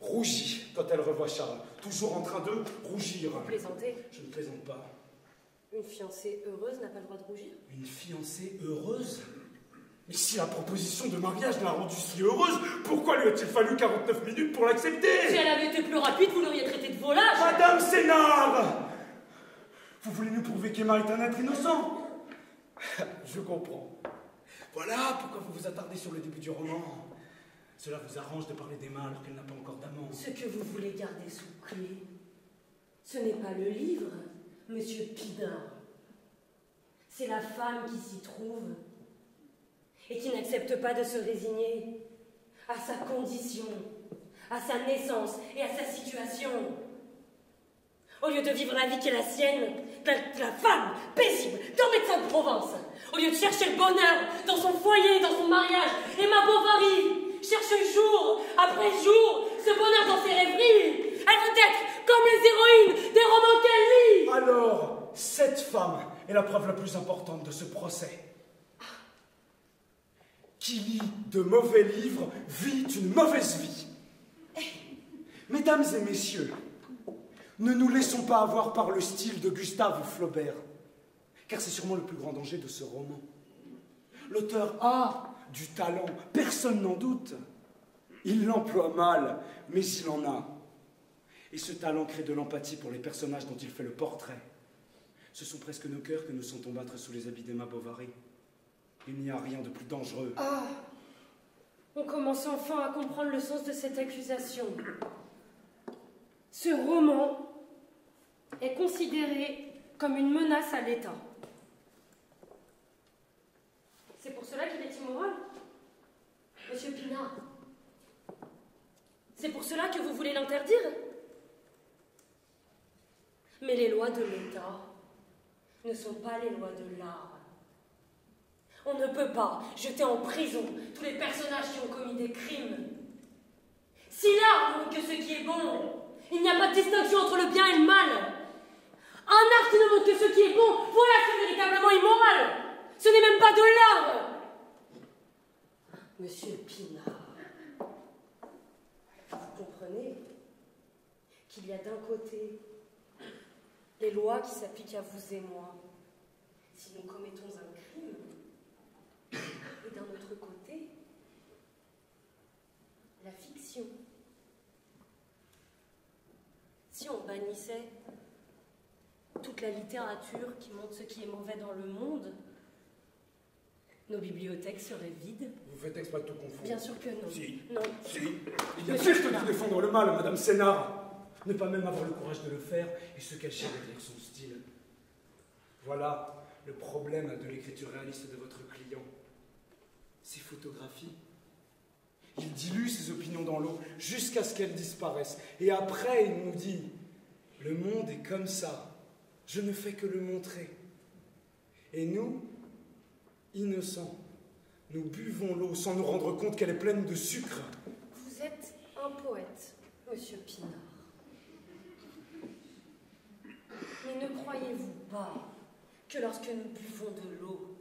rougit quand elle revoit Charles, toujours en train de rougir. Vous plaisantez? Je ne plaisante pas. Une fiancée heureuse n'a pas le droit de rougir? Une fiancée heureuse? Mais si la proposition de mariage l'a rendue si heureuse, pourquoi lui a-t-il fallu 49 minutes pour l'accepter? Si elle avait été plus rapide, vous l'auriez traité de volage. Madame Sénard, vous voulez nous prouver qu'Emma est un être innocent? Je comprends. Voilà pourquoi vous vous attardez sur le début du roman. Cela vous arrange de parler d'Emma alors qu'elle n'a pas encore d'amant. Ce que vous voulez garder sous clé, ce n'est pas le livre, monsieur Pinard. C'est la femme qui s'y trouve. Et qui n'accepte pas de se résigner à sa condition, à sa naissance et à sa situation. Au lieu de vivre la vie qui est la sienne, la femme paisible d'un médecin de province, au lieu de chercher le bonheur dans son foyer, dans son mariage, Emma Bovary cherche jour après jour ce bonheur dans ses rêveries. Elle veut être comme les héroïnes des romans qu'elle lit. Alors, cette femme est la preuve la plus importante de ce procès. qui lit de mauvais livres vit une mauvaise vie. Mesdames et messieurs, ne nous laissons pas avoir par le style de Gustave Flaubert, car c'est sûrement le plus grand danger de ce roman. L'auteur a du talent, personne n'en doute. Il l'emploie mal, mais il en a. Et ce talent crée de l'empathie pour les personnages dont il fait le portrait. Ce sont presque nos cœurs que nous sentons battre sous les habits d'Emma Bovary. Il n'y a rien de plus dangereux. Ah ! On commence enfin à comprendre le sens de cette accusation. Ce roman est considéré comme une menace à l'État. C'est pour cela qu'il est immoral, monsieur Pinard. C'est pour cela que vous voulez l'interdire. Mais les lois de l'État ne sont pas les lois de l'art. On ne peut pas jeter en prison tous les personnages qui ont commis des crimes. Si l'art montre que ce qui est bon, il n'y a pas de distinction entre le bien et le mal. Un art qui ne montre que ce qui est bon, voilà ce qui est véritablement immoral. Ce n'est même pas de l'art. Monsieur Pinard, vous comprenez qu'il y a d'un côté les lois qui s'appliquent à vous et moi si nous commettons un crime, et d'un autre côté la fiction. Si on bannissait toute la littérature qui montre ce qui est mauvais dans le monde, nos bibliothèques seraient vides. Vous faites exprès de tout confondre. Bien sûr que non. Si. Non. Si. Il y a juste de défendre le mal, madame Sénard. Ne pas même avoir le courage de le faire et se cacher derrière son style. Voilà le problème de l'écriture réaliste de votre client. Ses photographies. Il dilue ses opinions dans l'eau jusqu'à ce qu'elles disparaissent. Et après, il nous dit « Le monde est comme ça. Je ne fais que le montrer. » Et nous, innocents, nous buvons l'eau sans nous rendre compte qu'elle est pleine de sucre. Vous êtes un poète, monsieur Pinard. Mais ne croyez-vous pas que lorsque nous buvons de l'eau,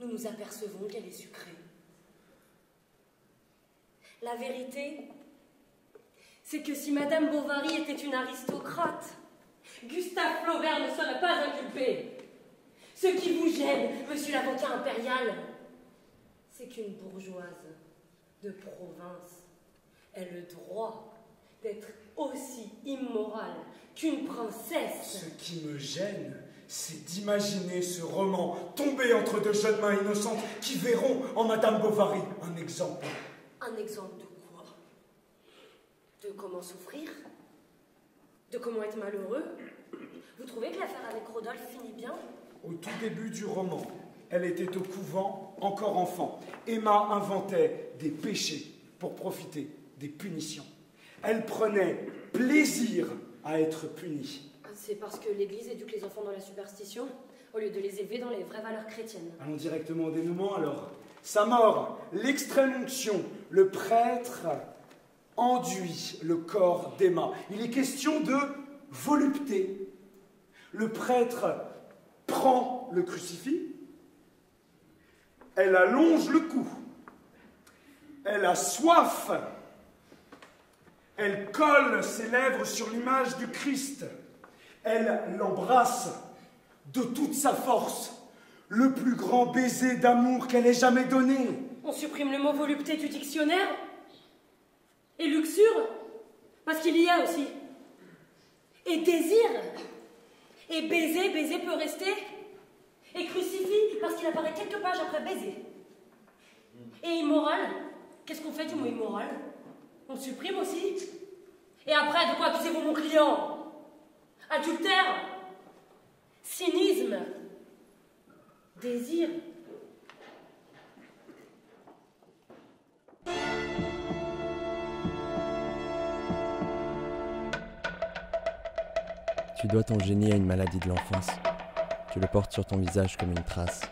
nous nous apercevons qu'elle est sucrée? La vérité, c'est que si madame Bovary était une aristocrate, Gustave Flaubert ne serait pas inculpé. Ce qui vous gêne, monsieur l'avocat impérial, c'est qu'une bourgeoise de province ait le droit d'être aussi immorale qu'une princesse. Ce qui me gêne, c'est d'imaginer ce roman tomber entre deux jeunes mains innocentes qui verront en madame Bovary un exemple. Un exemple de quoi? De comment souffrir? De comment être malheureux? Vous trouvez que l'affaire avec Rodolphe finit bien? Au tout début du roman, elle était au couvent, encore enfant. Emma inventait des péchés pour profiter des punitions. Elle prenait plaisir à être punie. C'est parce que l'Église éduque les enfants dans la superstition, au lieu de les élever dans les vraies valeurs chrétiennes. Allons directement au dénouement alors. Sa mort, l'extrême onction, le prêtre enduit le corps d'Emma. Il est question de volupté. Le prêtre prend le crucifix, elle allonge le cou, elle a soif, elle colle ses lèvres sur l'image du Christ, elle l'embrasse de toute sa force. Le plus grand baiser d'amour qu'elle ait jamais donné. On supprime le mot volupté du dictionnaire? Et luxure? Parce qu'il y a aussi. Et désir? Et baiser, baiser peut rester? Et crucifix? Parce qu'il apparaît quelques pages après baiser. Et immoral? Qu'est-ce qu'on fait du mot immoral? On le supprime aussi? Et après, de quoi accusez-vous mon client? Adultère? Cynisme? Désir. Tu dois ton génie à une maladie de l'enfance. Tu le portes sur ton visage comme une trace.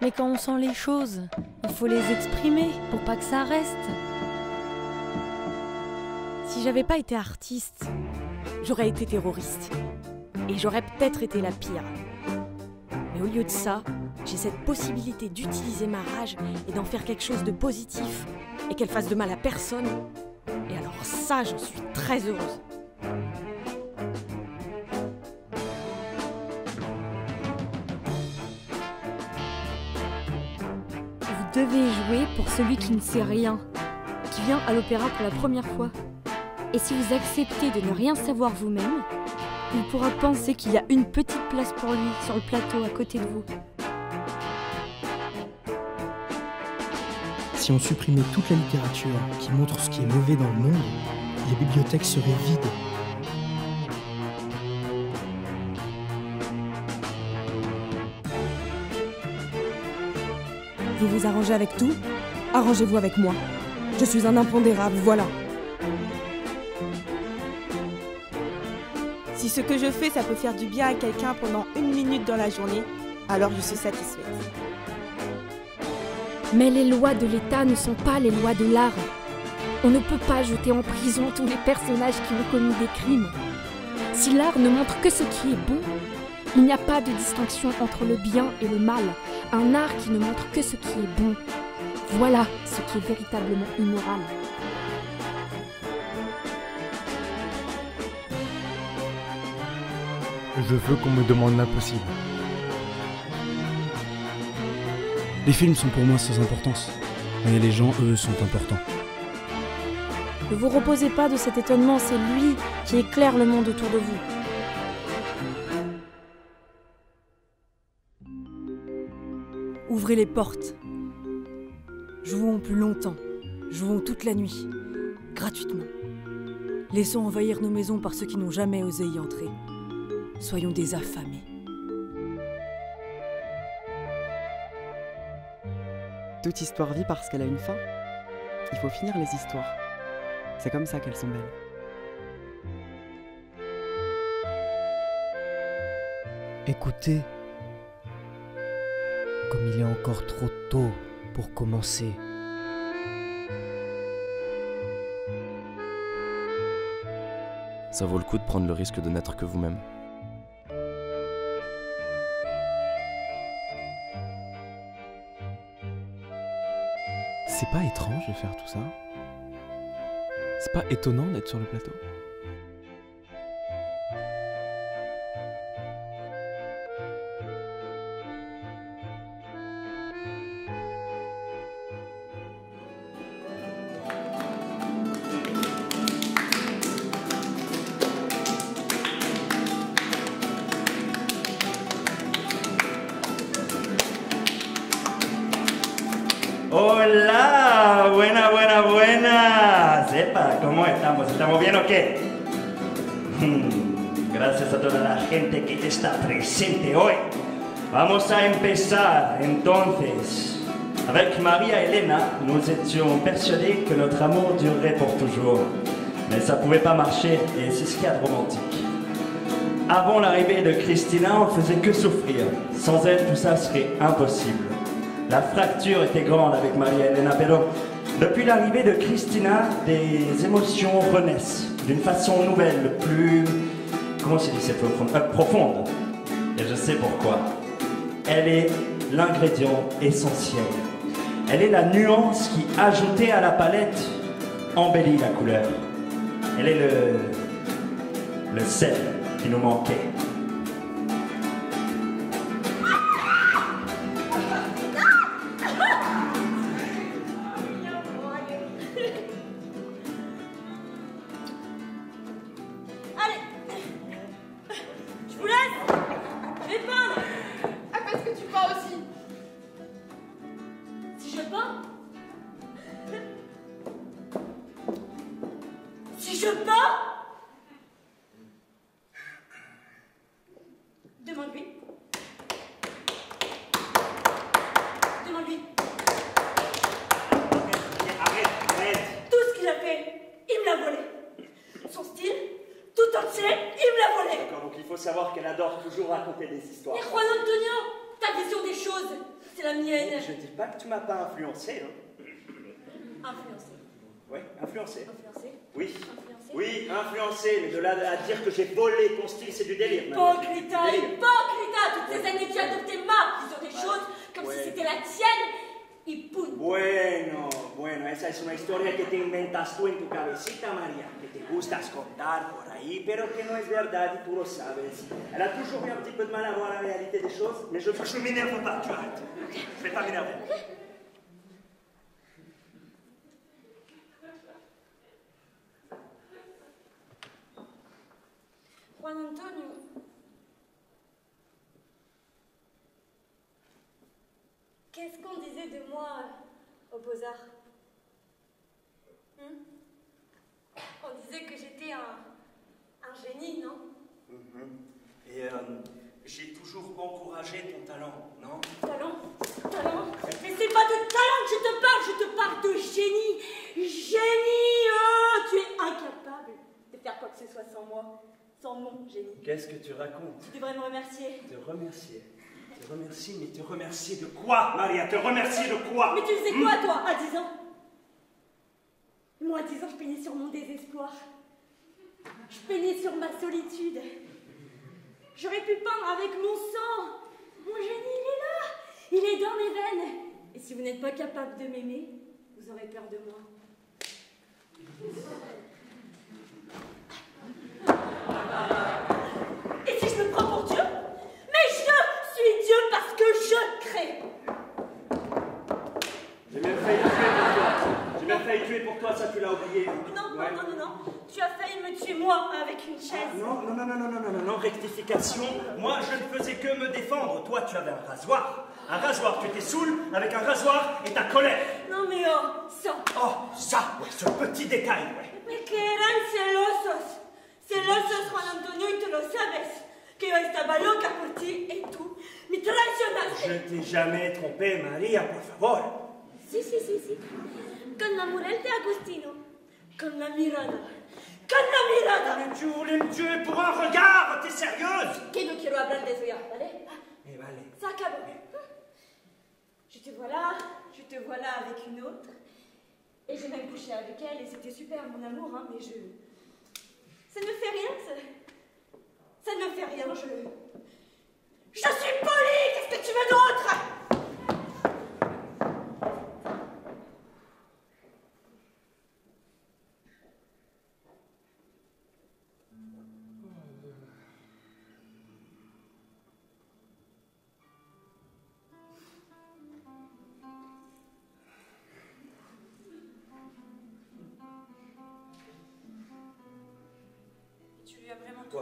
Mais quand on sent les choses, il faut les exprimer pour pas que ça reste. Si j'avais pas été artiste, j'aurais été terroriste. et j'aurais peut-être été la pire. Mais au lieu de ça, j'ai cette possibilité d'utiliser ma rage et d'en faire quelque chose de positif et qu'elle fasse de mal à personne. Et alors ça, j'en suis très heureuse. Vous devez jouer pour celui qui ne sait rien, qui vient à l'opéra pour la première fois. Et si vous acceptez de ne rien savoir vous-même, il pourra penser qu'il y a une petite place pour lui sur le plateau à côté de vous. Si on supprimait toute la littérature qui montre ce qui est mauvais dans le monde, les bibliothèques seraient vides. Vous vous arrangez avec tout, arrangez-vous avec moi. Je suis un impondérable, voilà. Si ce que je fais, ça peut faire du bien à quelqu'un pendant 1 minute dans la journée, alors je suis satisfaite. Mais les lois de l'État ne sont pas les lois de l'art. On ne peut pas jeter en prison tous les personnages qui ont commis des crimes. Si l'art ne montre que ce qui est bon, il n'y a pas de distinction entre le bien et le mal. Un art qui ne montre que ce qui est bon, voilà ce qui est véritablement immoral. Je veux qu'on me demande l'impossible. Les films sont pour moi sans importance, mais les gens, eux, sont importants. Ne vous reposez pas de cet étonnement, c'est lui qui éclaire le monde autour de vous. Ouvrez les portes. Jouons plus longtemps. Jouons toute la nuit. Gratuitement. Laissons envahir nos maisons par ceux qui n'ont jamais osé y entrer. Soyons des affamés. Toute histoire vit parce qu'elle a une fin. Il faut finir les histoires. C'est comme ça qu'elles sont belles. Écoutez, comme il est encore trop tôt pour commencer. Ça vaut le coup de prendre le risque de n'être que vous-même. C'est pas étrange de faire tout ça? C'est pas étonnant d'être sur le plateau? ¿Estamos bien o qué? Gracias a toda la gente que está presente hoy. Vamos a empezar entonces. Avec Maria Elena, nous étions persuadés que notre amour durerait pour toujours. Mais ça pouvait pas marcher et c'est ce qu'il y a de romantique. Avant l'arrivée de Christina, on faisait que souffrir. Sans elle, tout ça serait impossible. La fracture était grande avec Maria Elena, pero depuis l'arrivée de Christina, des émotions renaissent d'une façon nouvelle, plus... Comment se dit, c'est profonde. Et je sais pourquoi. Elle est l'ingrédient essentiel. Elle est la nuance qui, ajoutée à la palette, embellit la couleur. Elle est le sel qui nous manquait. Tu m'as pas influencé, hein? Influencé. Oui, influencé. Influencé. Oui. Influencé. Oui, influencé, mais de là à dire que j'ai volé ton style, c'est du délire. Hypocrita, hypocrita, toutes ces années tu as adopté ma vision des choses comme si c'était la tienne. Y punto. Bueno, bueno, esa es una historia que te inventas tú en tu cabecita, María, que te gusta contar por ahí, pero que no es verdad y tú lo sabes. Elle a toujours eu un petit peu de mal à voir la réalité des choses, mais je m'énerve pas, tu arrêtes. Je vais pas m'énerver. Juan Antonio. Qu'est-ce qu'on disait de moi aux Beaux-Arts? On disait que j'étais un génie, non? Et j'ai toujours encouragé ton talent, non? Talent? Talent? Mais c'est pas de talent que je te parle de génie! Génie! Oh, tu es incapable de faire quoi que ce soit sans moi, sans mon génie. Qu'est-ce que tu racontes? Tu devrais me remercier. Te remercier? Te remercier, mais te remercier de quoi, Maria? Te remercier de quoi? Mais tu faisais quoi, toi, à 10 ans? Moi, à 10 ans, je peignais sur mon désespoir. Je peignais sur ma solitude. J'aurais pu peindre avec mon sang. Mon génie, il est là. Il est dans mes veines. Et si vous n'êtes pas capable de m'aimer, vous aurez peur de moi. Et si je me prends pour Dieu? Mais je... Dieu parce que je crée. J'ai même failli tuer pour toi. J'ai même failli tuer pour toi, ça tu l'as oublié. Non, ouais. non. Tu as failli me tuer moi avec une chaise. Non, rectification. Moi je ne faisais que me défendre. Toi tu avais un rasoir. Un rasoir, tu t'es saoul avec un rasoir et ta colère. Non mais oh, ça. Oh, ça, ouais, ce petit détail, ouais. Mais que eran celosos. Celosos, Juan Antonio, y te lo sabes. Que estaba loca por ti et tout. Mi traicionaste. Je t'ai jamais trompé, Maria, por favor. Sí. Con la murel de Agustino. Con la mirada. Con la mirada. Me tuer pour un regard. T'es sérieuse? Que no quiero hablar de eso, ¿vale? Vale. Ça acabó. Je te vois là avec une autre. Et j'ai même couché avec elle et c'était super, mon amour, hein, mais je... Ça ne me fait rien, ça. Ça ne me fait rien, je suis polie, qu'est-ce que tu veux d'autre? Tu lui as vraiment tout...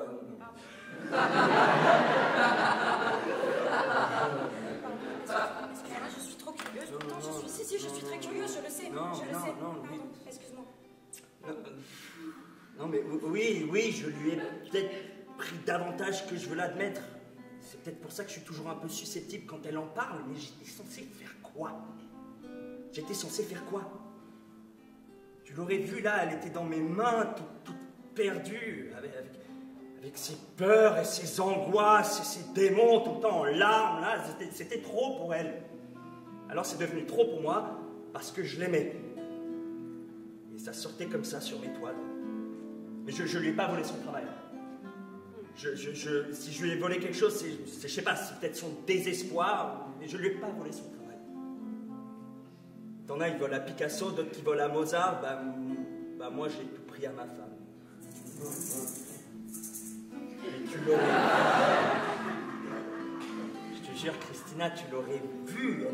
Excusez-moi, je suis trop curieuse. Je suis très curieuse, je le sais. Non, je le sais. Pardon, excuse-moi. Non, mais oui, je lui ai peut-être pris davantage que je veux l'admettre. C'est peut-être pour ça que je suis toujours un peu susceptible quand elle en parle, mais j'étais censé faire quoi? J'étais censé faire quoi? Tu l'aurais vu là, elle était dans mes mains, toute perdue, avec ses peurs et ses angoisses et ses démons tout le temps en larmes, là, c'était trop pour elle. Alors c'est devenu trop pour moi parce que je l'aimais. Et ça sortait comme ça sur mes toiles. Mais je lui ai pas volé son travail. Si je lui ai volé quelque chose, c'est je sais pas, c'est peut-être son désespoir, mais je lui ai pas volé son travail. T'en as, ils volent à Picasso, d'autres qui volent à Mozart, bah moi j'ai tout pris à ma femme. Et tu l'aurais vu. Je te jure, Christina, tu l'aurais vue.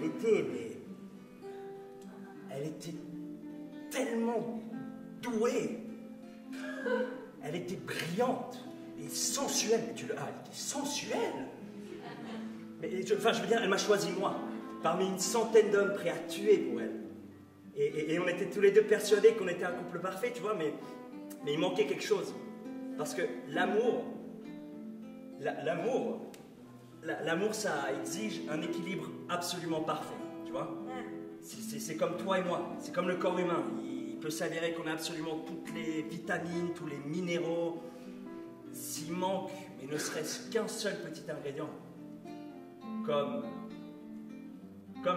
Elle était tellement douée. Elle était brillante et sensuelle. Elle était sensuelle. Mais je veux dire, elle m'a choisi moi, parmi une centaine d'hommes prêts à tuer pour elle. Et on était tous les deux persuadés qu'on était un couple parfait, tu vois, mais il manquait quelque chose. Parce que l'amour, ça exige un équilibre absolument parfait, tu vois. C'est comme toi et moi, c'est comme le corps humain. Il peut s'avérer qu'on a absolument toutes les vitamines, tous les minéraux. S'il manque, mais ne serait-ce qu'un seul petit ingrédient, comme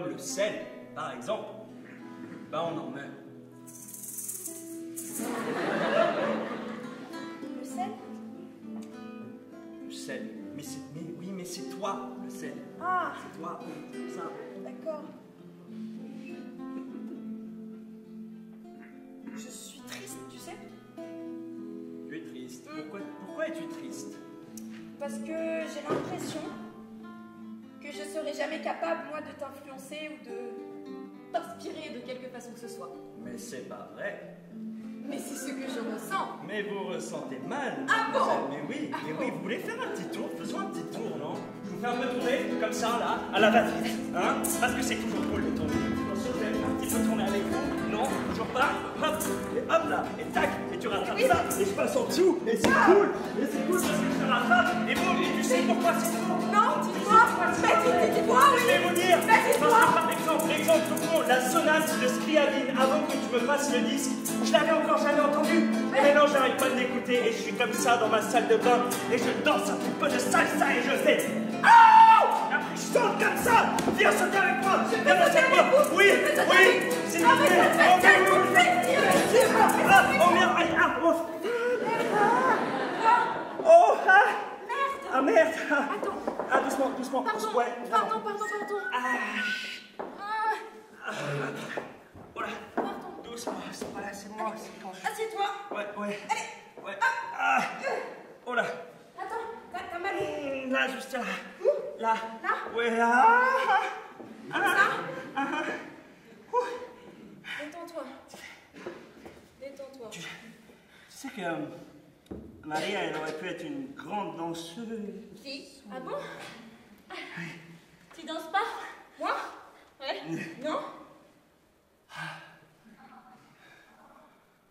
le sel, par exemple, on en meurt. Le sel? Le sel. Mais c'est toi, le sel. Ah! C'est toi, ça. D'accord. Je suis triste, tu sais? Tu es triste. Pourquoi es-tu triste? Parce que j'ai l'impression que je serai jamais capable, moi, de t'influencer ou de t'inspirer de quelque façon que ce soit. Mais c'est pas vrai. Mais c'est ce que je ressens. Mais vous ressentez mal. Ah bon? Mais oui, mais oui, vous voulez faire un petit tour? Faisons un petit tour, non? Je vous fais un peu tourner, comme ça, là, à la va-vite. Hein? Parce que c'est toujours cool de tourner. Je pense que j'ai un petit peu tourner avec vous. Non? Toujours pas? Hop! Et hop là! Et tac! Et tu rattrapes ça! Et je passe en dessous! Et c'est cool! Et c'est cool parce que je te rattrape! Et bon, et tu sais pourquoi c'est cool? Non, dis-moi! Dis-moi, oui! Je vais vous dire! Par exemple, la sonate de Scriabine, avant que tu me fasses le disque, je l'avais encore jamais entendu. Mais non, j'arrête pas de l'écouter et je suis comme ça dans ma salle de bain et je danse un petit peu de salsa et je fais. Oh! Et après je saute comme ça! Viens sauter avec moi! Viens sauter avec moi! Oui! Oui! C'est pas vrai! Oh merde! Oh! Ah merde! Attends! Ah doucement, doucement! Pardon! Pardon, pardon, pardon! Voilà. Pardon. Doucement, c'est pas là, c'est moi. Assieds-toi. Ouais. Allez. Ouais. Ah. Oh là. Attends, t'as mal. Là, juste là. Où? Là. Là. Ouais, là. Ah. Là. Ah. Détends-toi. Détends-toi. Tu sais que Maria, elle aurait pu être une grande danseuse. Si. Ah bon? Oui. Tu danses pas? Moi? Ouais. Non?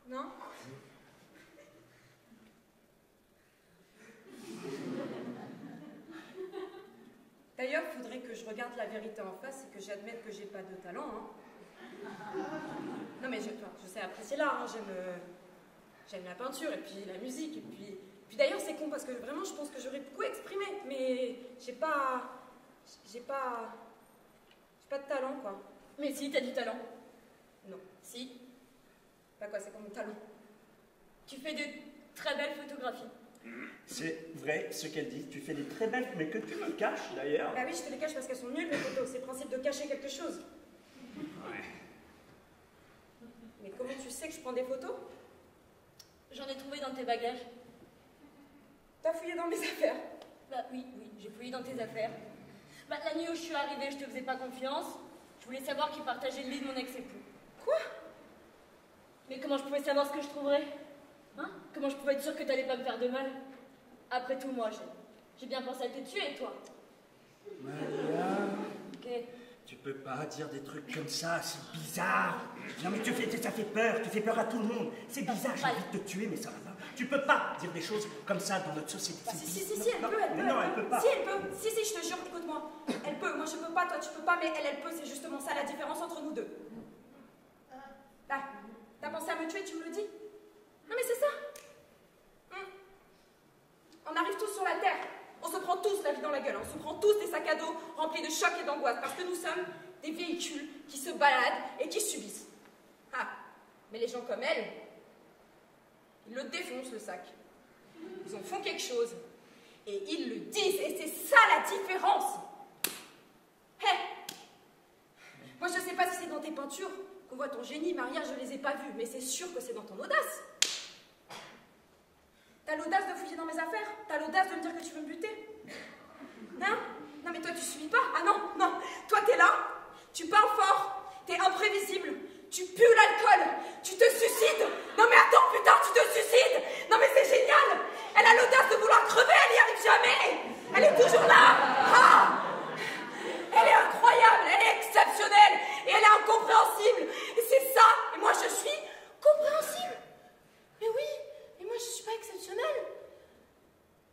Non? D'ailleurs, il faudrait que je regarde la vérité en face et que j'admette que j'ai pas de talent. Hein. Non mais je sais apprécier l'art, hein. J'aime la peinture et puis la musique. Et puis d'ailleurs c'est con parce que vraiment je pense que j'aurais beaucoup exprimé, mais j'ai pas de talent, quoi. Mais si, t'as du talent. Non. Si. Bah quoi, c'est comme mon talent. Tu fais de très belles photographies. C'est vrai ce qu'elle dit. Tu fais des très belles, mais que tu me caches d'ailleurs. Bah oui, je te les cache parce qu'elles sont nulles, les photos. C'est le principe de cacher quelque chose. Ouais. Mais comment tu sais que je prends des photos? J'en ai trouvé dans tes bagages. T'as fouillé dans mes affaires? Bah oui, j'ai fouillé dans tes affaires. Bah, la nuit où je suis arrivée, je te faisais pas confiance. Je voulais savoir qui partageait le lit de mon ex-époux. Quoi? Mais comment je pouvais savoir ce que je trouverais? Hein? Comment je pouvais être sûre que t'allais pas me faire de mal? Après tout, moi, j'ai bien pensé à te tuer, toi. Maria... Ok. Tu peux pas dire des trucs comme ça, c'est bizarre. Non mais ça fait peur, tu fais peur à tout le monde. C'est bizarre, j'ai envie de te tuer, mais ça va pas. Tu peux pas dire des choses comme ça dans notre société. Bah, si, elle peut, elle peut. Non, elle peut pas. Si, elle peut. Si, je te jure, écoute-moi. Elle peut, moi je peux pas, toi tu peux pas, mais elle peut, c'est justement ça la différence entre nous deux. Là, t'as pensé à me tuer, tu me le dis? Non mais c'est ça. On arrive tous sur la terre. On se prend tous la vie dans la gueule. On se prend tous des sacs à dos remplis de chocs et d'angoisse parce que nous sommes des véhicules qui se baladent et qui subissent. Ah, mais les gens comme elle, ils le défoncent, le sac. Ils en font quelque chose. Et ils le disent. Et c'est ça la différence. Hé! Moi, je sais pas si c'est dans tes peintures qu'on voit ton génie, Maria, je les ai pas vues. Mais c'est sûr que c'est dans ton audace. T'as l'audace de fouiller dans mes affaires? T'as l'audace de me dire que tu veux me buter? Hein? Non, mais toi, tu subis pas. Ah non, non. Toi, t'es là. Tu parles fort. T'es imprévisible. Tu pues l'alcool, tu te suicides. Non mais attends, putain, tu te suicides. Non mais c'est génial. Elle a l'audace de vouloir crever, elle n'y arrive jamais. Elle est toujours là. Ah, elle est incroyable, elle est exceptionnelle et elle est incompréhensible. Et c'est ça. Et moi je suis compréhensible. Mais oui, mais moi je suis pas exceptionnelle.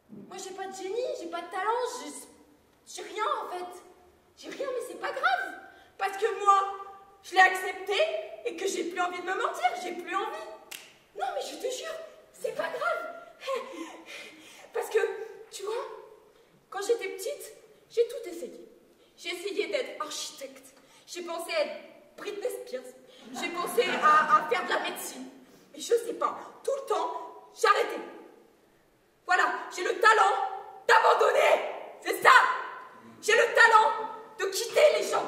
Moi j'ai pas de génie, j'ai pas de talent, j'ai rien en fait. J'ai rien, mais c'est pas grave parce que moi je l'ai accepté et que j'ai plus envie de me mentir, j'ai plus envie. Non mais je te jure, c'est pas grave. Parce que, tu vois, quand j'étais petite, j'ai tout essayé. J'ai essayé d'être architecte, j'ai pensé à être Britney Spears, j'ai pensé à faire de la médecine, Mais je sais pas, tout le temps, j'ai arrêté. Voilà, j'ai le talent d'abandonner. C'est ça. J'ai le talent de quitter les gens.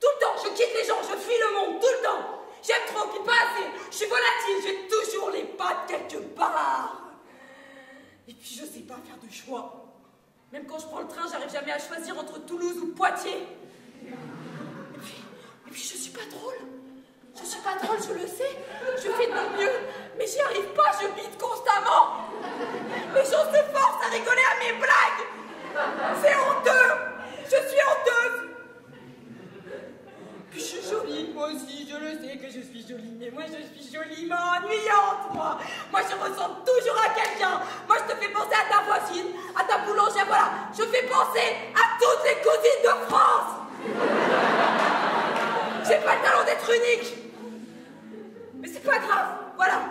Tout le temps, je quitte les gens, je fuis le monde, tout le temps. J'aime trop, puis pas assez. Je suis volatile, j'ai toujours les pattes quelque part. Et puis je sais pas faire de choix. Même quand je prends le train, j'arrive jamais à choisir entre Toulouse ou Poitiers. Et puis je suis pas drôle. Je suis pas drôle, je le sais. Je fais de mon mieux, mais j'y arrive pas, je bide constamment. Les gens se forcent à rigoler à mes blagues. C'est honteux. Je suis honteuse. Puis je suis jolie, moi aussi, je le sais que je suis jolie, mais moi je suis joliment ennuyante, moi. Moi je ressemble toujours à quelqu'un. Moi je te fais penser à ta voisine, à ta boulangère, voilà. Je fais penser à toutes les cousines de France. J'ai pas le talent d'être unique. Mais c'est pas grave, voilà.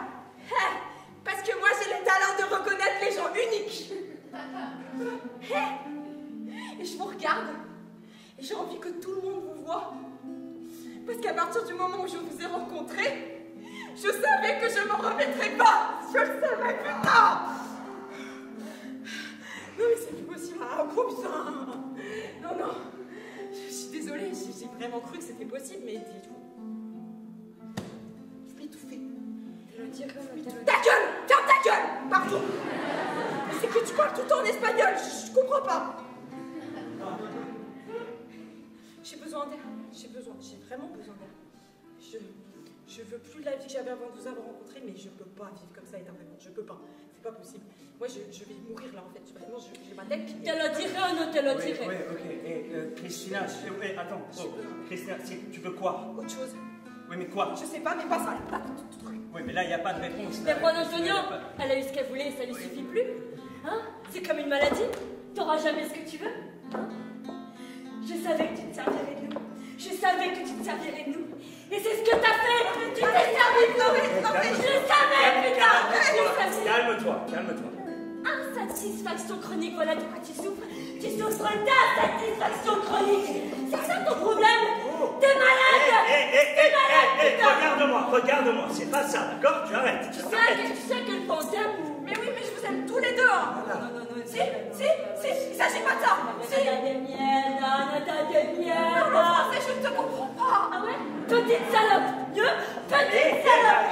Parce que moi j'ai le talent de reconnaître les gens uniques. Et je vous regarde, et j'ai envie que tout le monde vous voie. Parce qu'à partir du moment où je vous ai rencontré, je savais que je m'en remettrais pas. Je le savais, putain. Non mais c'est plus possible. Ah, oh putain. Non, non. Je suis désolée, j'ai vraiment cru que c'était possible, mais je vais tout faire. Ta gueule. Ferme ta gueule. Pardon. Mais c'est que tu parles tout le temps en espagnol. Je comprends pas. J'ai besoin d'air. J'ai vraiment besoin d'air. Je veux plus la vie que j'avais avant de vous avoir rencontré, mais je peux pas vivre comme ça éternellement. Je peux pas. C'est pas possible. Moi, je vais mourir là, en fait. Vraiment, j'ai ma tête qui... Te le dirai ou non te le dirai. Oui, ok. Et, Christina, s'il te plaît, attends. Christina, tu veux quoi? Autre chose. Oui, mais quoi? Je sais pas, mais pas ça. Pas tout truc. Oui, mais là, il n'y a pas de réponse. T'as quoi, Antonio? Elle a eu ce qu'elle voulait et ça lui suffit plus. Hein? C'est comme une maladie. T'auras jamais ce que tu veux. Hein? Je savais que tu te servirais de nous. Je savais que tu te servirais de nous. Et c'est ce que t'as fait. Tu t'es servi de nous. Je savais, putain. Calme-toi, calme-toi. Insatisfaction chronique, voilà de quoi tu souffres. Tu souffres d'insatisfaction chronique. C'est ça ton problème. T'es malade. T'es malade, putain. Regarde-moi. C'est pas ça, d'accord? Tu arrêtes. Tu sais qu'elle pense d'amour. Mais oui, mais je vous aime tous les deux. Non. Si, il s'agit pas de ça. T'as des miennes. Non, français, je ne te comprends pas. Ah ouais? Petite salope. Petite salope.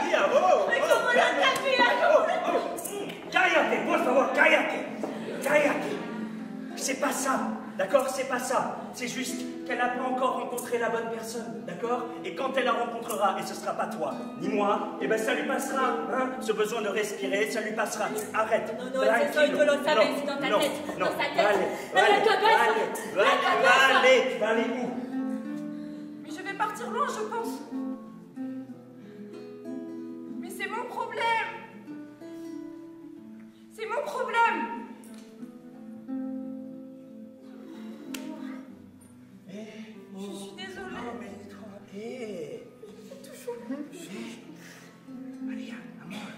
Mais comment la tapis, Cállate, por favor, cállate. C'est pas ça, d'accord? C'est pas ça. C'est juste qu'elle n'a pas encore rencontré la bonne personne, d'accord? Et quand elle la rencontrera, et ce sera pas toi, ni moi, et ben ça lui passera, hein? Ce besoin de respirer, ça lui passera. Arrête. Non, c'est ça, il faut le savoir, c'est dans ta tête. Dans sa tête. Allez, où? Mais je vais partir loin, je pense. Mais c'est mon problème. C'est mon problème. Je suis désolée. Non, mais toi, c'est toujours Maria, amour.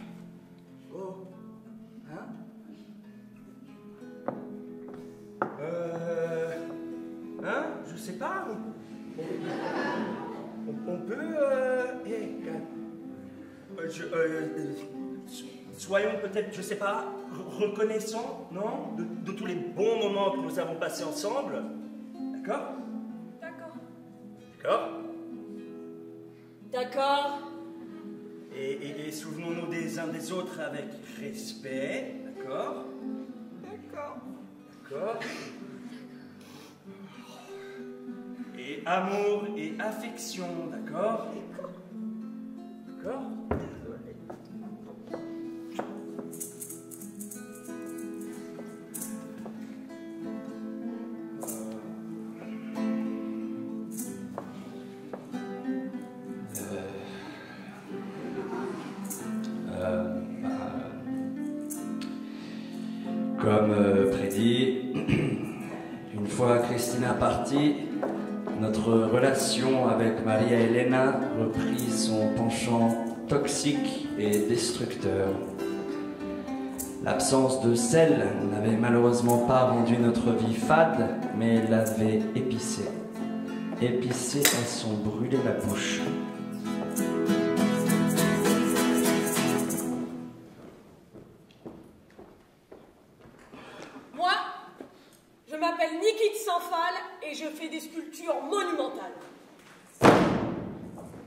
Je sais pas. On peut... soyons peut-être, je sais pas, reconnaissants, non, de tous les bons moments que nous avons passés ensemble. D'accord ? D'accord. Et souvenons-nous des uns des autres avec respect, d'accord? D'accord. Et amour et affection, d'accord? D'accord. Avec Maria Elena reprit son penchant toxique et destructeur. L'absence de sel n'avait malheureusement pas rendu notre vie fade, mais l'avait épicée. Épicée à son brûler la bouche. je fais des sculptures monumentales.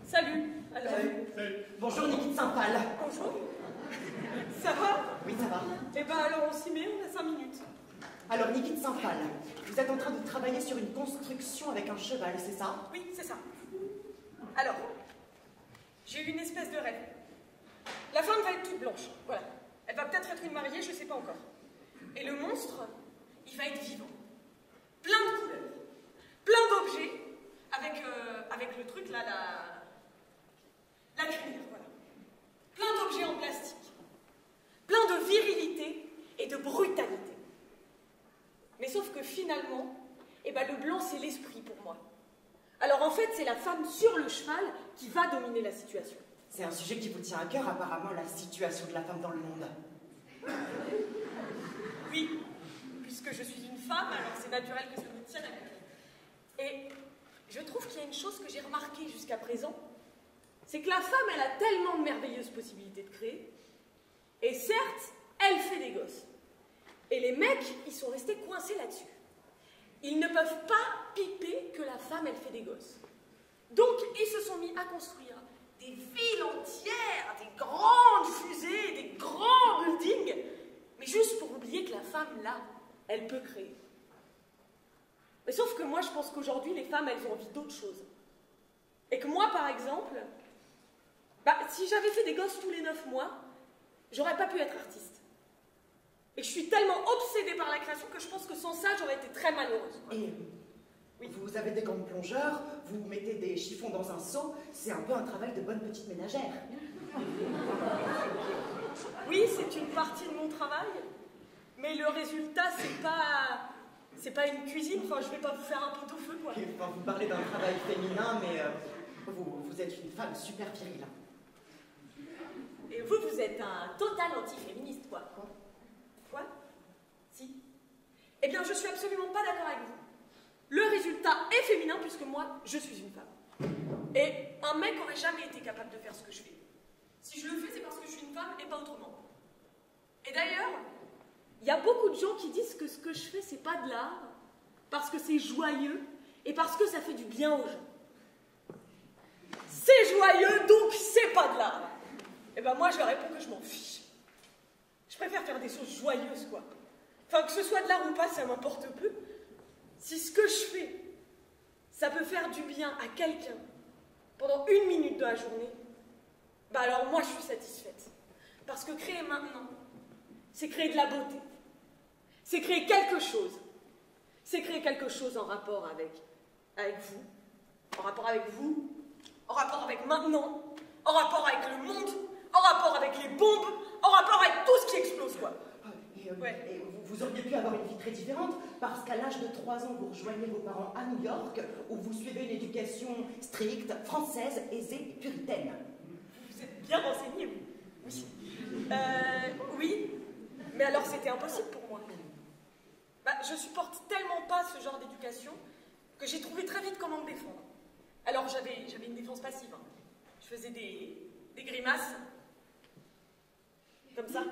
Salut. Alors. Salut. Salut. Bonjour Nikita Saint-Pal. Bonjour. Ça va? Oui, ça va. Eh ben alors on s'y met, on a 5 minutes. Alors Nikita Saint-Pal, vous êtes en train de travailler sur une construction avec un cheval, c'est ça? Oui, c'est ça. Alors, j'ai eu une espèce de rêve. La femme va être toute blanche, voilà. Elle va peut-être être une mariée, je ne sais pas encore. Et le monstre, il va être vivant. Plein de couleurs, plein d'objets, avec le truc là, la crinière, voilà. Plein d'objets en plastique, plein de virilité et de brutalité. Mais sauf que finalement, eh ben, le blanc c'est l'esprit pour moi. Alors en fait, c'est la femme sur le cheval qui va dominer la situation. C'est un sujet qui vous tient à cœur, apparemment, la situation de la femme dans le monde. Oui, puisque je suis une femme, alors c'est naturel que ça me tienne à cœur. Et je trouve qu'il y a une chose que j'ai remarquée jusqu'à présent, c'est que la femme, elle a tellement de merveilleuses possibilités de créer, et certes, elle fait des gosses. Et les mecs, ils sont restés coincés là-dessus. Ils ne peuvent pas piper que la femme, elle fait des gosses. Donc, ils se sont mis à construire des villes entières, des grandes fusées, des grands buildings, mais juste pour oublier que la femme, là, elle peut créer. Mais sauf que moi, je pense qu'aujourd'hui, les femmes, elles ont envie d'autre chose. Et que moi, par exemple, bah, si j'avais fait des gosses tous les 9 mois, j'aurais pas pu être artiste. Et je suis tellement obsédée par la création que je pense que sans ça, j'aurais été très malheureuse. Et oui. Vous avez des gants de plongeur, vous mettez des chiffons dans un seau, c'est un peu un travail de bonne petite ménagère. Oui, c'est une partie de mon travail, mais le résultat, c'est pas une cuisine, enfin, je vais pas vous faire un pot au feu, quoi. Enfin, vous parlez d'un travail féminin, mais vous êtes une femme super virile. Et vous êtes un total anti-féministe, quoi. Quoi? Si. Eh bien, je suis absolument pas d'accord avec vous. Le résultat est féminin puisque moi, je suis une femme. Et un mec n'aurait jamais été capable de faire ce que je fais. Si je le fais, c'est parce que je suis une femme et pas autrement. Et d'ailleurs, il y a beaucoup de gens qui disent que ce que je fais, c'est pas de l'art, parce que c'est joyeux et parce que ça fait du bien aux gens. C'est joyeux, donc c'est pas de l'art. Et ben moi, je leur réponds que je m'en fiche. Je préfère faire des choses joyeuses, quoi. Enfin, que ce soit de l'art ou pas, ça m'importe peu. Si ce que je fais, ça peut faire du bien à quelqu'un pendant 1 minute de la journée, bah alors moi je suis satisfaite. Parce que créer maintenant, c'est créer de la beauté. C'est créer quelque chose. C'est créer quelque chose en rapport avec vous, en rapport avec vous, en rapport avec maintenant, en rapport avec le monde, en rapport avec les bombes, en rapport avec tout ce qui explose, quoi. Ouais. Et vous auriez pu avoir une vie très différente, parce qu'à l'âge de 3 ans, vous rejoignez vos parents à New York, où vous suivez une éducation stricte, française, aisée et puritaine. Vous êtes bien renseignée, vous. Oui. Oui, mais alors c'était impossible pour moi. Bah, je supporte tellement pas ce genre d'éducation que j'ai trouvé très vite comment me défendre. Alors j'avais une défense passive. Hein. Je faisais des grimaces. Comme ça.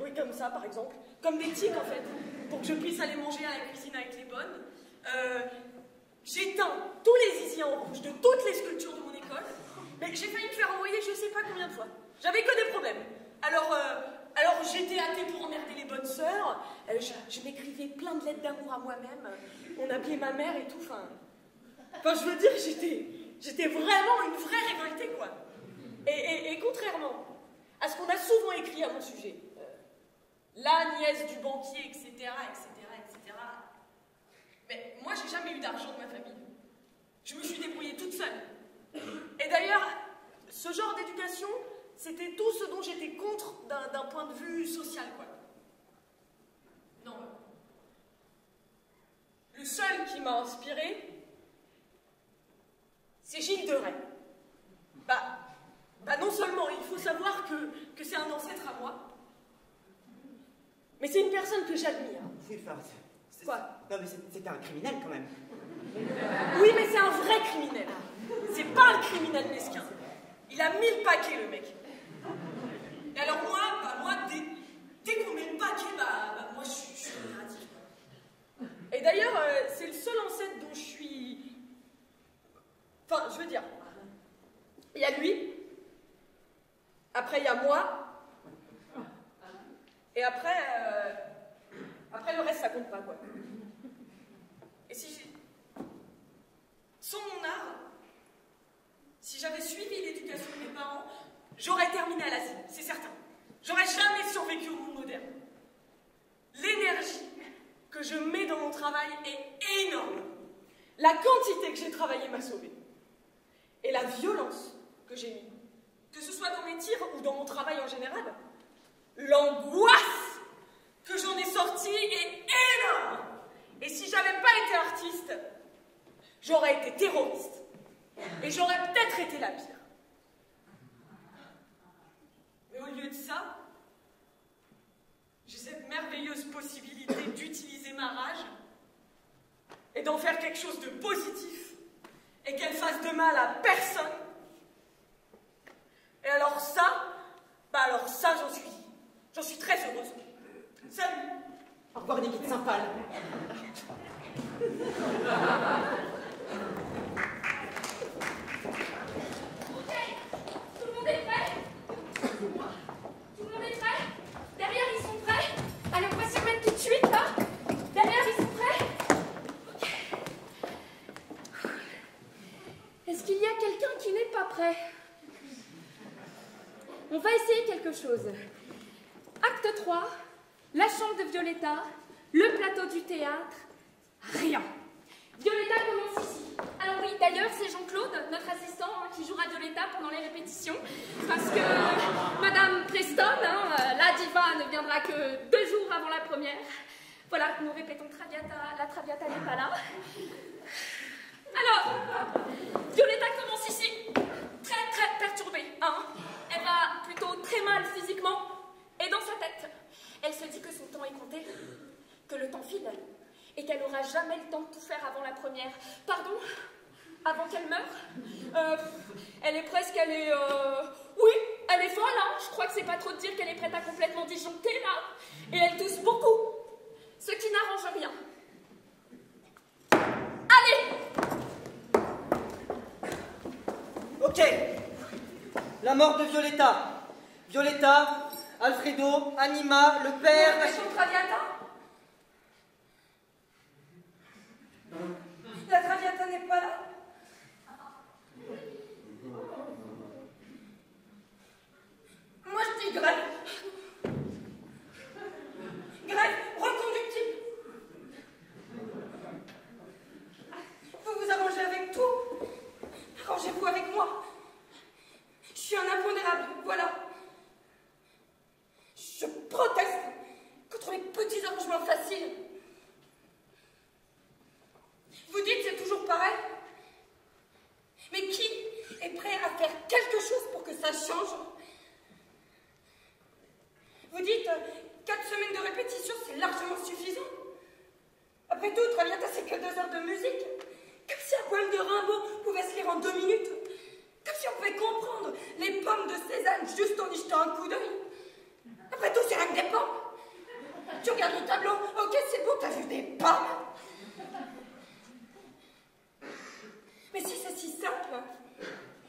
Oui, comme ça, par exemple. Comme des tics, en fait, pour que je puisse aller manger à la cuisine avec les bonnes. J'éteins tous les ziziers en rouge de toutes les sculptures de mon école. Mais j'ai failli me faire envoyer je sais pas combien de fois. J'avais que des problèmes. Alors j'étais athée pour emmerder les bonnes sœurs. Je m'écrivais plein de lettres d'amour à moi-même. On appelait ma mère et tout. Enfin, je veux dire, j'étais vraiment une vraie révoltée, quoi. Et contrairement à ce qu'on a souvent écrit à mon sujet, la nièce du banquier, etc., etc., etc. Mais moi, j'ai jamais eu d'argent de ma famille. Je me suis débrouillée toute seule. Et d'ailleurs, ce genre d'éducation, c'était tout ce dont j'étais contre d'un point de vue social, quoi. Non. Le seul qui m'a inspirée, c'est Gilles de Rais. Bah non seulement, il faut savoir que c'est un ancêtre à moi, mais c'est une personne que j'admire. C'est fort. Quoi? Non, mais c'était un criminel, quand même. Oui, mais c'est un vrai criminel. C'est pas un criminel mesquin. Il a mis le paquet, le mec. Et alors moi dès qu'on met le paquet, moi, je suis créative. Et d'ailleurs, c'est le seul Enfin, je veux dire, il y a lui, après il y a moi, et après, après le reste ça compte pas, quoi. Et si, sans mon art, si j'avais suivi l'éducation de mes parents, j'aurais terminé à l'asile, c'est certain. J'aurais jamais survécu au monde moderne. L'énergie que je mets dans mon travail est énorme. La quantité que j'ai travaillée m'a sauvée. Et la violence que j'ai mise, que ce soit dans mes tirs ou dans mon travail en général, l'angoisse que j'en ai sortie est énorme. Et si j'avais pas été artiste, j'aurais été terroriste. Et j'aurais peut-être été la pire. Mais au lieu de ça, j'ai cette merveilleuse possibilité d'utiliser ma rage et d'en faire quelque chose de positif et qu'elle fasse de mal à personne. Et alors ça, bah alors ça, j'en suis très heureuse. Salut. Au revoir des guides sympas. Est-ce qu'il y a quelqu'un qui n'est pas prêt? On va essayer quelque chose. Acte 3, la chambre de Violetta, le plateau du théâtre, rien. Violetta commence ici. Alors oui, d'ailleurs, c'est Jean-Claude, notre assistant, hein, qui jouera Violetta pendant les répétitions, parce que Madame Preston, hein, la diva, ne viendra que 2 jours avant la première. Voilà, nous répétons Traviata, la Traviata n'est pas là. Alors, Violetta commence ici, très très perturbée, hein. Elle va plutôt très mal physiquement et dans sa tête. Elle se dit que son temps est compté, que le temps file et qu'elle n'aura jamais le temps de tout faire avant la première. Pardon? Avant qu'elle meure? Elle est presque, elle est... Oui, elle est folle, hein. Je crois que c'est pas trop de dire qu'elle est prête à complètement disjoncter, là. Et elle tousse beaucoup, ce qui n'arrange rien. Allez! Ok. La mort de Violetta. Violetta, Alfredo, Anima, le père... La Traviata. La Traviata n'est pas là. Moi, je dis grève. Grève reconductible. Vous vous arrangez avec tout. Arrangez-vous avec moi. Je suis un impondérable, voilà. Je proteste contre les petits arrangements faciles. Vous dites c'est toujours pareil. Mais qui est prêt à faire quelque chose pour que ça change? Vous dites 4 semaines de répétition, c'est largement suffisant. Après tout, Traviata, c'est que 2 heures de musique. Comme si un poème de Rimbaud pouvait se lire en 2 minutes. Comme si on pouvait comprendre les pommes de Cézanne juste en y jetant un coup d'œil. Après tout, c'est rien que des pommes. Tu regardes le tableau, ok, c'est beau, t'as vu des pommes. Mais si c'est si simple,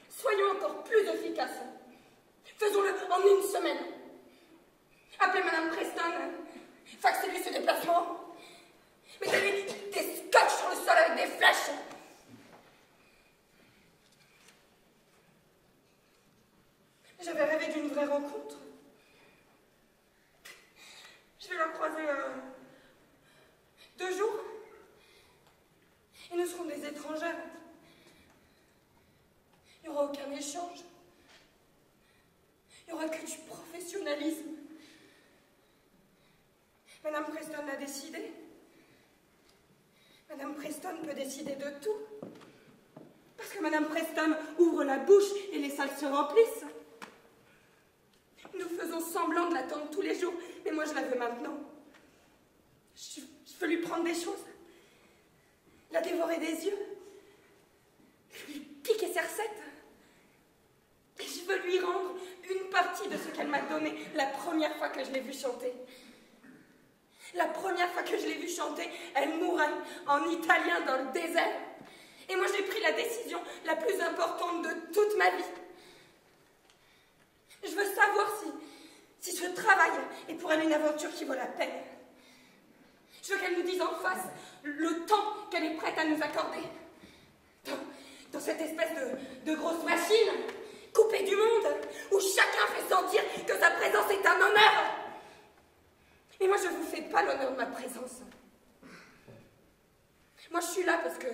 soyons encore plus efficaces. Faisons-le en 1 semaine. Appelez Madame Preston, faxez-lui ce déplacement. Mettez-lui des scotch sur le sol avec des flèches. J'avais rêvé d'une vraie rencontre. Je vais la croiser 2 jours. Et nous serons des étrangères. Il n'y aura aucun échange. Il n'y aura que du professionnalisme. Madame Preston l'a décidé. Madame Preston peut décider de tout. Parce que Madame Preston ouvre la bouche et les salles se remplissent. Nous faisons semblant de l'attendre tous les jours, mais moi je la veux maintenant. Je veux lui prendre des choses, la dévorer des yeux, lui piquer ses recettes. Et je veux lui rendre une partie de ce qu'elle m'a donné la première fois que je l'ai vue chanter. La première fois que je l'ai vue chanter, elle mourait en italien dans le désert. Et moi, j'ai pris la décision la plus importante de toute ma vie. Je veux savoir si ce travail est pour elle une aventure qui vaut la peine. Je veux qu'elle nous dise en face le temps qu'elle est prête à nous accorder. Dans cette espèce de grosse machine, coupée du monde, où chacun fait sentir que sa présence est un honneur. Mais moi, je ne vous fais pas l'honneur de ma présence. Moi, je suis là parce que...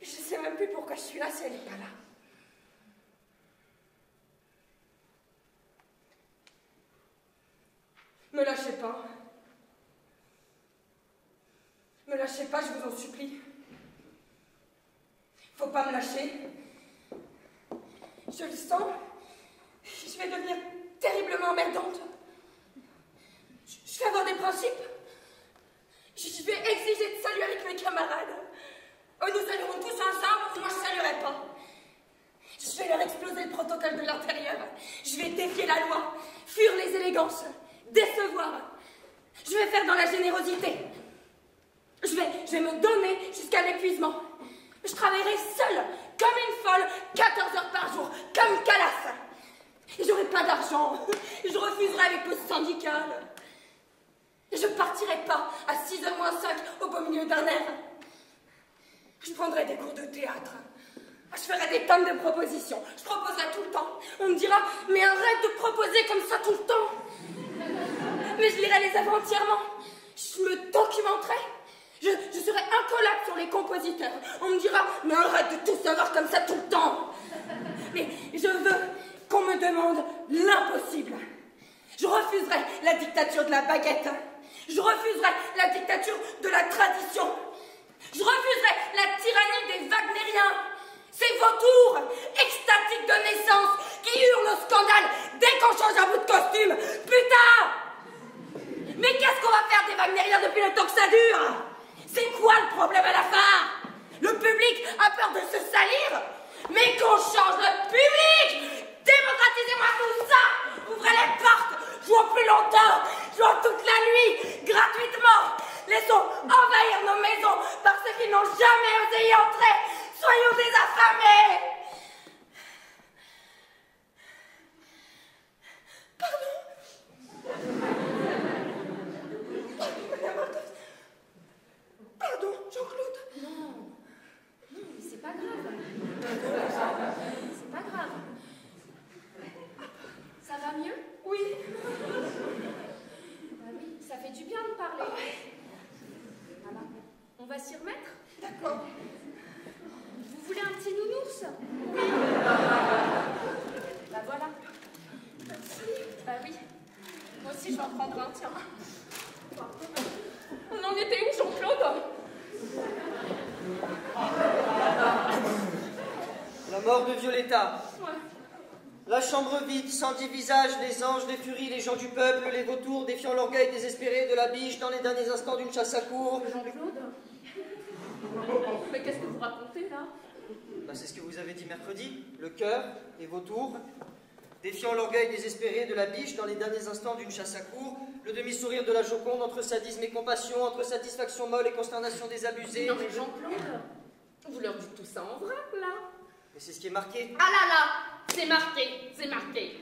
Je ne sais même plus pourquoi je suis là si elle n'est pas là. Me lâchez pas. Me lâchez pas, je vous en supplie. Faut pas me lâcher. Je le sens. Je vais devenir terriblement emmerdante. Je vais avoir des principes. Je vais exiger de saluer avec mes camarades. Eux nous salueront tous ensemble, moi je saluerai pas. Je vais leur exploser le protocole de l'intérieur. Je vais défier la loi, fuir les élégances, décevoir. Je vais faire dans la générosité. Je vais me donner jusqu'à l'épuisement. Je travaillerai seule, comme une folle, 14 heures par jour, comme une calasse. Et j'aurai pas d'argent. Je refuserai avec pause syndicale. Et je partirai pas à 6h moins 5 au beau milieu d'un air. Je prendrai des cours de théâtre. Je ferai des tonnes de propositions. Je proposerai tout le temps. On me dira, mais arrête de proposer comme ça tout le temps. Mais je lirai les œuvres entièrement. Je me documenterai. Je serai incollable sur les compositeurs. On me dira, mais arrête de tout savoir comme ça tout le temps. Mais je veux qu'on me demande l'impossible. Je refuserai la dictature de la baguette. Je refuserai la dictature de la tradition. Je refuserai la tyrannie des wagnériens, ces vautours extatiques de naissance qui hurlent au scandale dès qu'on change un bout de costume. Putain! Mais qu'est-ce qu'on va faire des wagnériens depuis le temps que ça dure? C'est quoi le problème à la fin? Le public a peur de se salir? Mais qu'on change le public! Démocratisez-moi tout ça! Ouvrez les portes! Jouons plus longtemps! Jouons toute la nuit! Gratuitement! Laissons envahir nos maisons par ceux qui n'ont jamais osé y entrer! Soyons des affamés! Pardon? Pardon, Jean-Claude? Non! Non, mais c'est pas grave! C'est pas grave! Ça va mieux? Oui. Bah oui, ça fait du bien de parler. Oh ouais. Voilà. On va s'y remettre? D'accord. Vous voulez un petit nounours? Oui. Bah voilà. Merci. Bah oui. Moi aussi, je vais en prendre un, tiens. On en était où, Jean-Claude? La mort de Violetta. Ouais. La chambre vide, sans dix visages, les anges, les furies, les gens du peuple, les vautours, défiant l'orgueil désespéré de la biche dans les derniers instants d'une chasse à courre. Jean-Claude, mais qu'est-ce que vous racontez, là? Ben, c'est ce que vous avez dit mercredi, le cœur, les vautours, défiant l'orgueil désespéré de la biche dans les derniers instants d'une chasse à courre, le demi-sourire de la Joconde entre sadisme et compassion, entre satisfaction molle et consternation des abusés. Non mais Jean-Claude, vous leur dites tout ça en vrac, là? Mais c'est ce qui est marqué. Ah là là! C'est marqué, c'est marqué.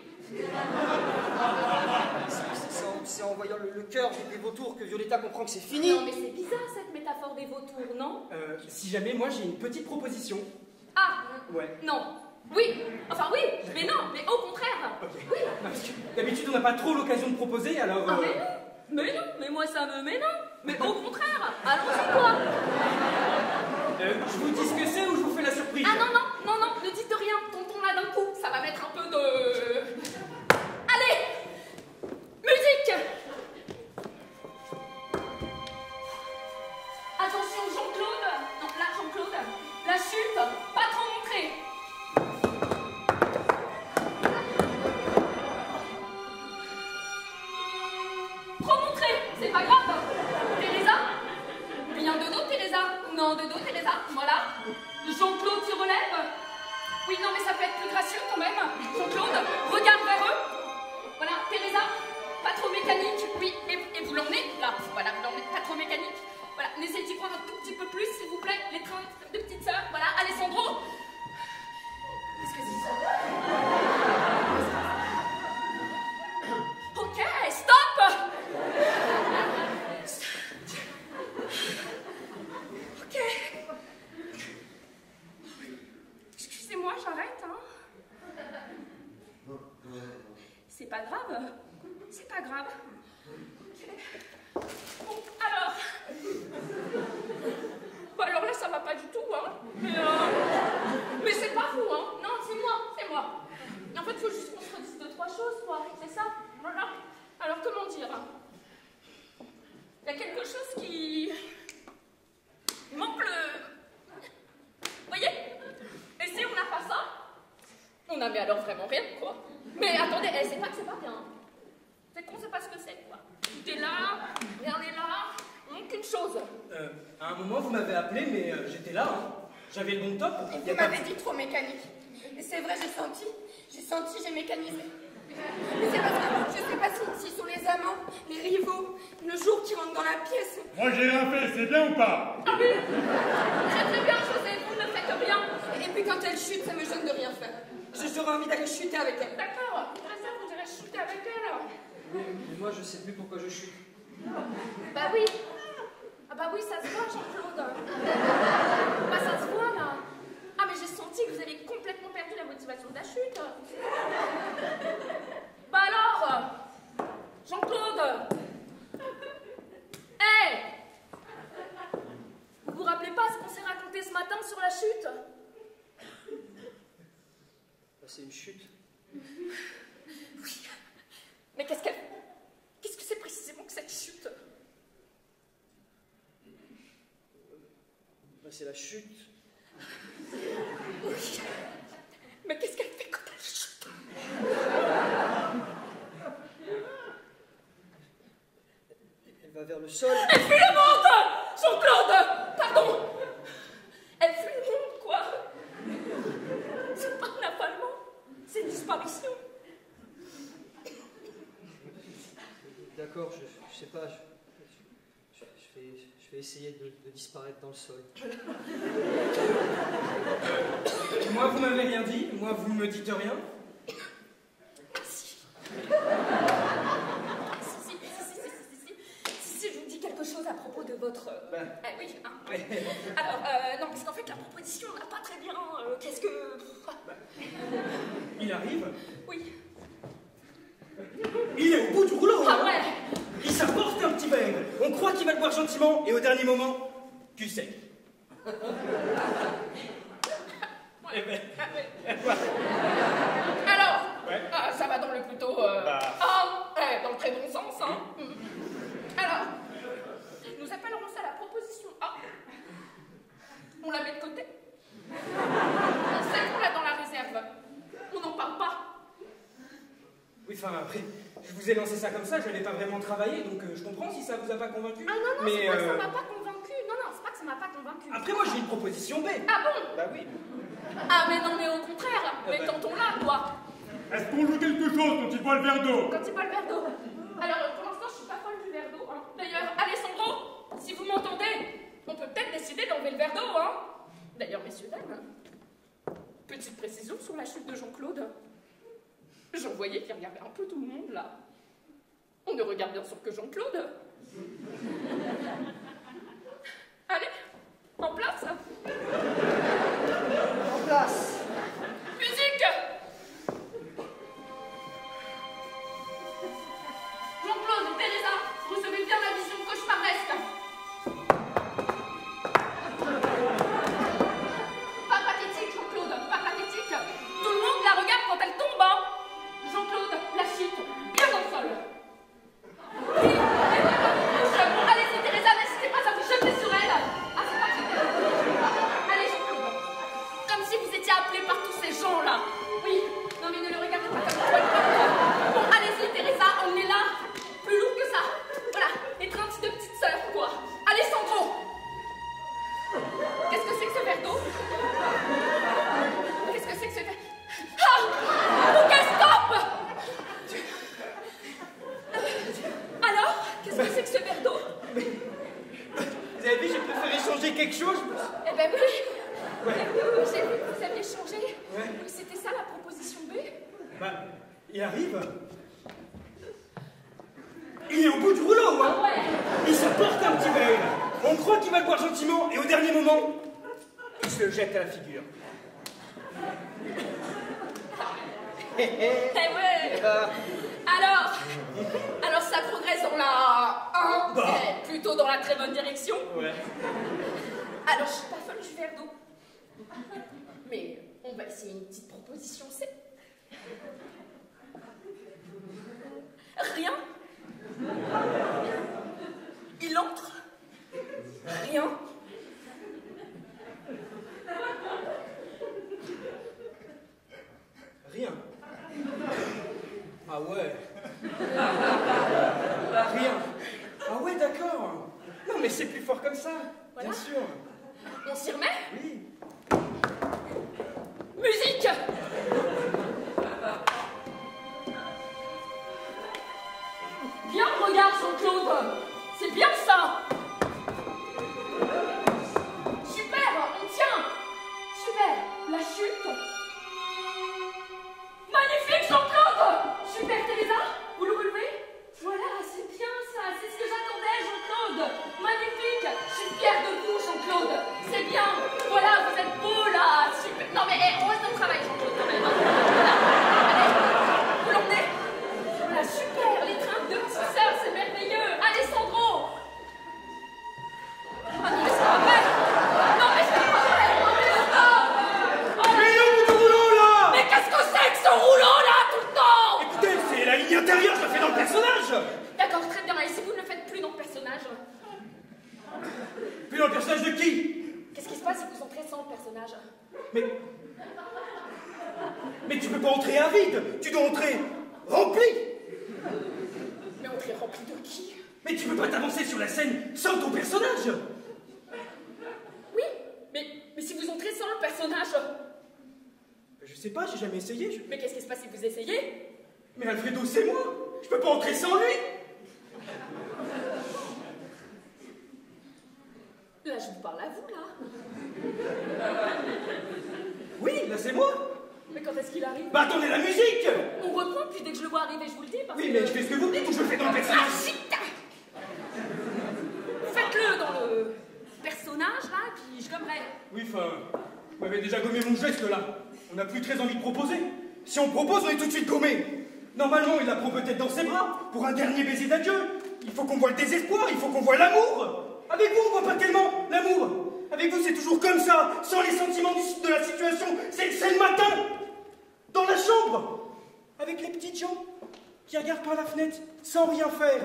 C'est en voyant le cœur des vautours que Violetta comprend que c'est fini. Non mais c'est bizarre cette métaphore des vautours, non? Si jamais, moi j'ai une petite proposition. Ah, ouais. Non. Oui, enfin oui, mais non, mais au contraire. Okay. Oui. Parce que d'habitude on n'a pas trop l'occasion de proposer, alors... Ah mais non, mais moi ça me... Mais non, mais au contraire, allons-y quoi. Je vous dis ce que c'est ou je vous fais la surprise? Ah non, non, non, non, ne dites rien, tonton là d'un coup, ça va mettre un peu de... Allez! Musique! Attention Jean-Claude, non là Jean-Claude, la chute, pas trop montrée. Trop montrée, c'est pas grave. Teresa? Bien de dos Teresa? Non, de dos Teresa, voilà. alors vraiment rien, quoi. Mais attendez, elle sait pas que c'est pas bien. C'est qu'on sait pas ce que c'est, quoi. Tout est là, rien n'est là, qu'une chose. À un moment, vous m'avez appelé, mais j'étais là, hein. J'avais le bon top. Et vous m'avez dit trop mécanique. Et c'est vrai, j'ai senti, j'ai mécanisé. Mais c'est pas ça, je sais pas si sont les amants, les rivaux, le jour qui rentre dans la pièce. Moi j'ai rien fait, c'est bien ou pas? Ah oui, très bien, José, vous ne faites rien. Et puis quand elle chute, ça me gêne de rien faire. J'aurais envie d'aller chuter avec elle. D'accord, après ça, vous irez chuter avec elle. Alors. Mais moi je sais plus pourquoi je chute. Bah oui. Ah bah oui, ça se voit, Jean-Claude. Bah ça se voit, là. Ah mais j'ai senti que vous avez complètement perdu la motivation de la chute. Bah alors, Jean-Claude. Hey, vous vous rappelez pas ce qu'on s'est raconté ce matin sur la chute? Bah, c'est une chute. Oui. Mais qu'est-ce que c'est précisément que cette chute? C'est la chute. Oui. Mais qu'est-ce qu'elle fait quand elle chute? Elle va vers le sol. Elle fuit le monde! Jean-Claude! Pardon! Elle fuit le monde, quoi! C'est pas un affalement, c'est une disparition. D'accord, je sais pas. Je vais essayer de disparaître dans le sol. Moi, vous m'avez rien dit. Moi, vous me dites rien. Si. Si, je vous dis quelque chose à propos de votre... Ah oui, hein. Alors, non, parce qu'en fait, la proposition, on n'a pas très bien... Qu'est-ce que... Il arrive. Oui. Il est au bout du rouleau. Ah ouais. Il s'apporte un petit verre. On croit qu'il va le boire gentiment, et au dernier moment, cul sec. Eh ben, alors, ouais. Ça va dans le plutôt... dans le très bon sens, hein. Alors, nous appellerons ça la proposition A. On la met de côté. Celle qu'on a dans la réserve. On n'en parle pas. Oui, enfin, après, je vous ai lancé ça comme ça, je n'allais pas vraiment travailler, donc je comprends si ça vous a pas convaincu. Ah non, non, c'est pas que ça m'a pas convaincu. Non, c'est pas que ça m'a pas convaincu. Après, moi, j'ai une proposition B. Ah bon? Bah oui. Ah, mais non, mais au contraire, mais tentons-la, quoi. Est-ce qu'on joue quelque chose quand il boit le verre d'eau? Quand il boit le verre d'eau. Alors, pour l'instant, je suis pas folle du verre d'eau, hein. D'ailleurs, Alessandro, si vous m'entendez, on peut peut-être décider d'enlever le verre d'eau, hein. D'ailleurs, messieurs, dames, petite précision sur la chute de Jean-Claude. J'en voyais qui regardait un peu tout le monde, là. On ne regarde bien sûr que Jean-Claude. Allez, en place. En place. Musique. Jean-Claude, Teresa, recevez bien la vision cauchemaresque. Rien. c'est plus fort comme ça. Voilà. Bien sûr. On s'y remet? Oui. Musique! Bien, regarde, Jean-Claude. C'est bien ça. Super, on tient. Super, la chute. Magnifique, Jean-Claude. Super, Teresa, vous le relevez? Voilà, c'est bien ça. C'est ce que j'attendais, Jean-Claude. Magnifique. Je suis fière de vous, Jean-Claude. C'est bien. Voilà, vous êtes beau, là. Super. Non, mais on reste au travail, Jean-Claude, quand même. Voilà. Allez, vous l'emmenez? Voilà, super. Les trains de petite sœur, c'est merveilleux. Alessandro. Ah non, mais c'est pas vrai. Non, mais c'est pas vrai. Non, mais stop. Mais le bout du rouleau, là. Mais qu'est-ce que c'est que ce rouleau, là, tout le temps? Écoutez, c'est la ligne intérieure, je le fais dans le personnage. D'accord, très bien. Et si vous ne le faites plus dans le personnage? Plus dans le personnage de qui? Qu'est-ce qui se passe si vous entrez sans le personnage? Mais tu peux pas entrer à vide. Tu dois entrer rempli. Mais entrer rempli de qui? Mais tu peux pas t'avancer sur la scène sans ton personnage. Oui, mais si vous entrez sans le personnage? Je sais pas, j'ai jamais essayé. Mais qu'est-ce qui se passe si vous essayez? Mais Alfredo, c'est moi. Je peux pas entrer sans lui. Là, je vous parle à vous, là. Oui, là, c'est moi. Mais quand est-ce qu'il arrive? Bah, attendez la musique. On reprend, puis dès que je le vois arriver, je vous le dis. Parce oui, mais je fais ce que vous dites ou je le fais dans le personnage? Ah, shit. Faites-le dans le personnage, là, puis je gommerai. Oui, enfin, vous m'avez déjà gommé mon geste, là. On n'a plus très envie de proposer. Si on propose, on est tout de suite gommé. Normalement, il la prend peut-être dans ses bras pour un dernier baiser d'adieu. Il faut qu'on voie le désespoir, il faut qu'on voie l'amour. Avec vous, on voit pas tellement l'amour. Avec vous, c'est toujours comme ça, sans les sentiments de la situation. C'est le matin, dans la chambre, avec les petites gens qui regardent par la fenêtre sans rien faire.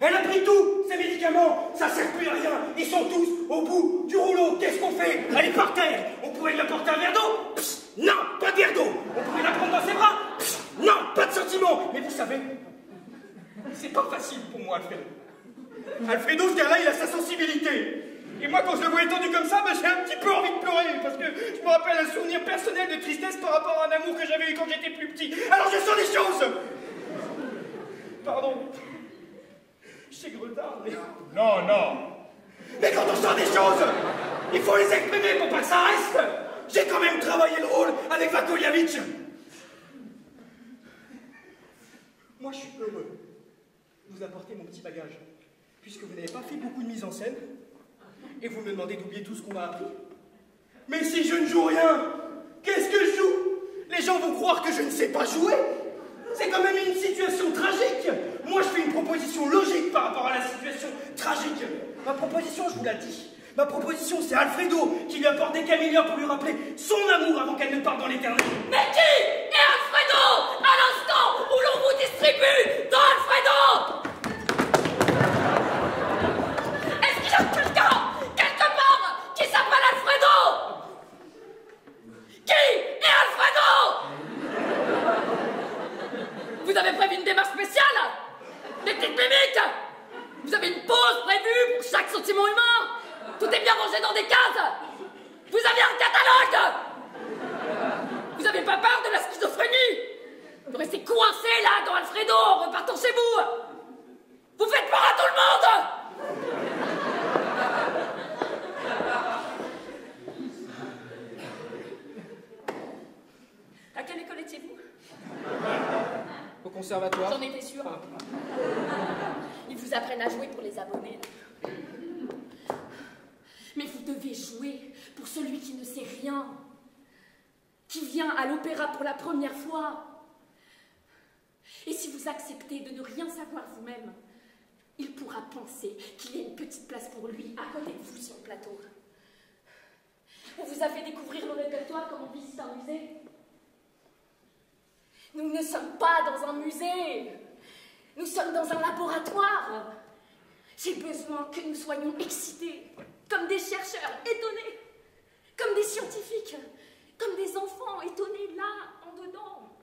Elle a pris tout, ses médicaments, ça sert plus à rien. Ils sont tous au bout du rouleau. Qu'est-ce qu'on fait? Elle est par terre. On pourrait lui apporter un verre d'eau. Non, pas de verre d'eau. On pourrait la prendre dans ses bras. Psst, non, pas de sentiment. Mais vous savez, c'est pas facile pour moi, Alfredo. Alfredo, ce gars-là, il a sa sensibilité. Et moi, quand je le vois étendu comme ça, bah, j'ai un petit peu envie de pleurer. Parce que je me rappelle un souvenir personnel de tristesse par rapport à un amour que j'avais eu quand j'étais plus petit. Alors je sens des choses. Pardon. Je sais que retard, mais... Non, non. Mais quand on sent des choses, il faut les exprimer pour pas que ça reste. J'ai quand même travaillé le rôle avec Vakoyavitch. Moi, je suis heureux de vous apporter mon petit bagage. Puisque vous n'avez pas fait beaucoup de mise en scène, et vous me demandez d'oublier tout ce qu'on m'a appris. Mais si je ne joue rien, qu'est-ce que je joue? Les gens vont croire que je ne sais pas jouer. C'est quand même une situation tragique. Moi, je fais une proposition logique par rapport à la situation tragique. Ma proposition, je vous l'ai dit. Ma proposition, c'est Alfredo qui lui apporte des camélias pour lui rappeler son amour avant qu'elle ne parte dans l'éternel. Mais qui est Alfredo à l'instant où l'on vous distribue dans Alfredo? Qui est Alfredo? Vous avez prévu une démarche spéciale? Des petites mimiques? Vous avez une pause prévue pour chaque sentiment humain? Tout est bien rangé dans des cases? Vous avez un catalogue? Vous n'avez pas peur de la schizophrénie? Vous restez coincé là dans Alfredo en repartant chez vous? Vous faites peur à tout le monde! À quelle école étiez-vous? Au conservatoire. J'en étais sûre. Ah. Ils vous apprennent à jouer pour les abonnés. Là. Mais vous devez jouer pour celui qui ne sait rien, qui vient à l'opéra pour la première fois. Et si vous acceptez de ne rien savoir vous-même, il pourra penser qu'il y a une petite place pour lui à côté de vous sur le plateau. On vous a fait découvrir le répertoire comme on visite un musée. Nous ne sommes pas dans un musée, nous sommes dans un laboratoire. J'ai besoin que nous soyons excités, comme des chercheurs étonnés, comme des scientifiques, comme des enfants étonnés là, en dedans.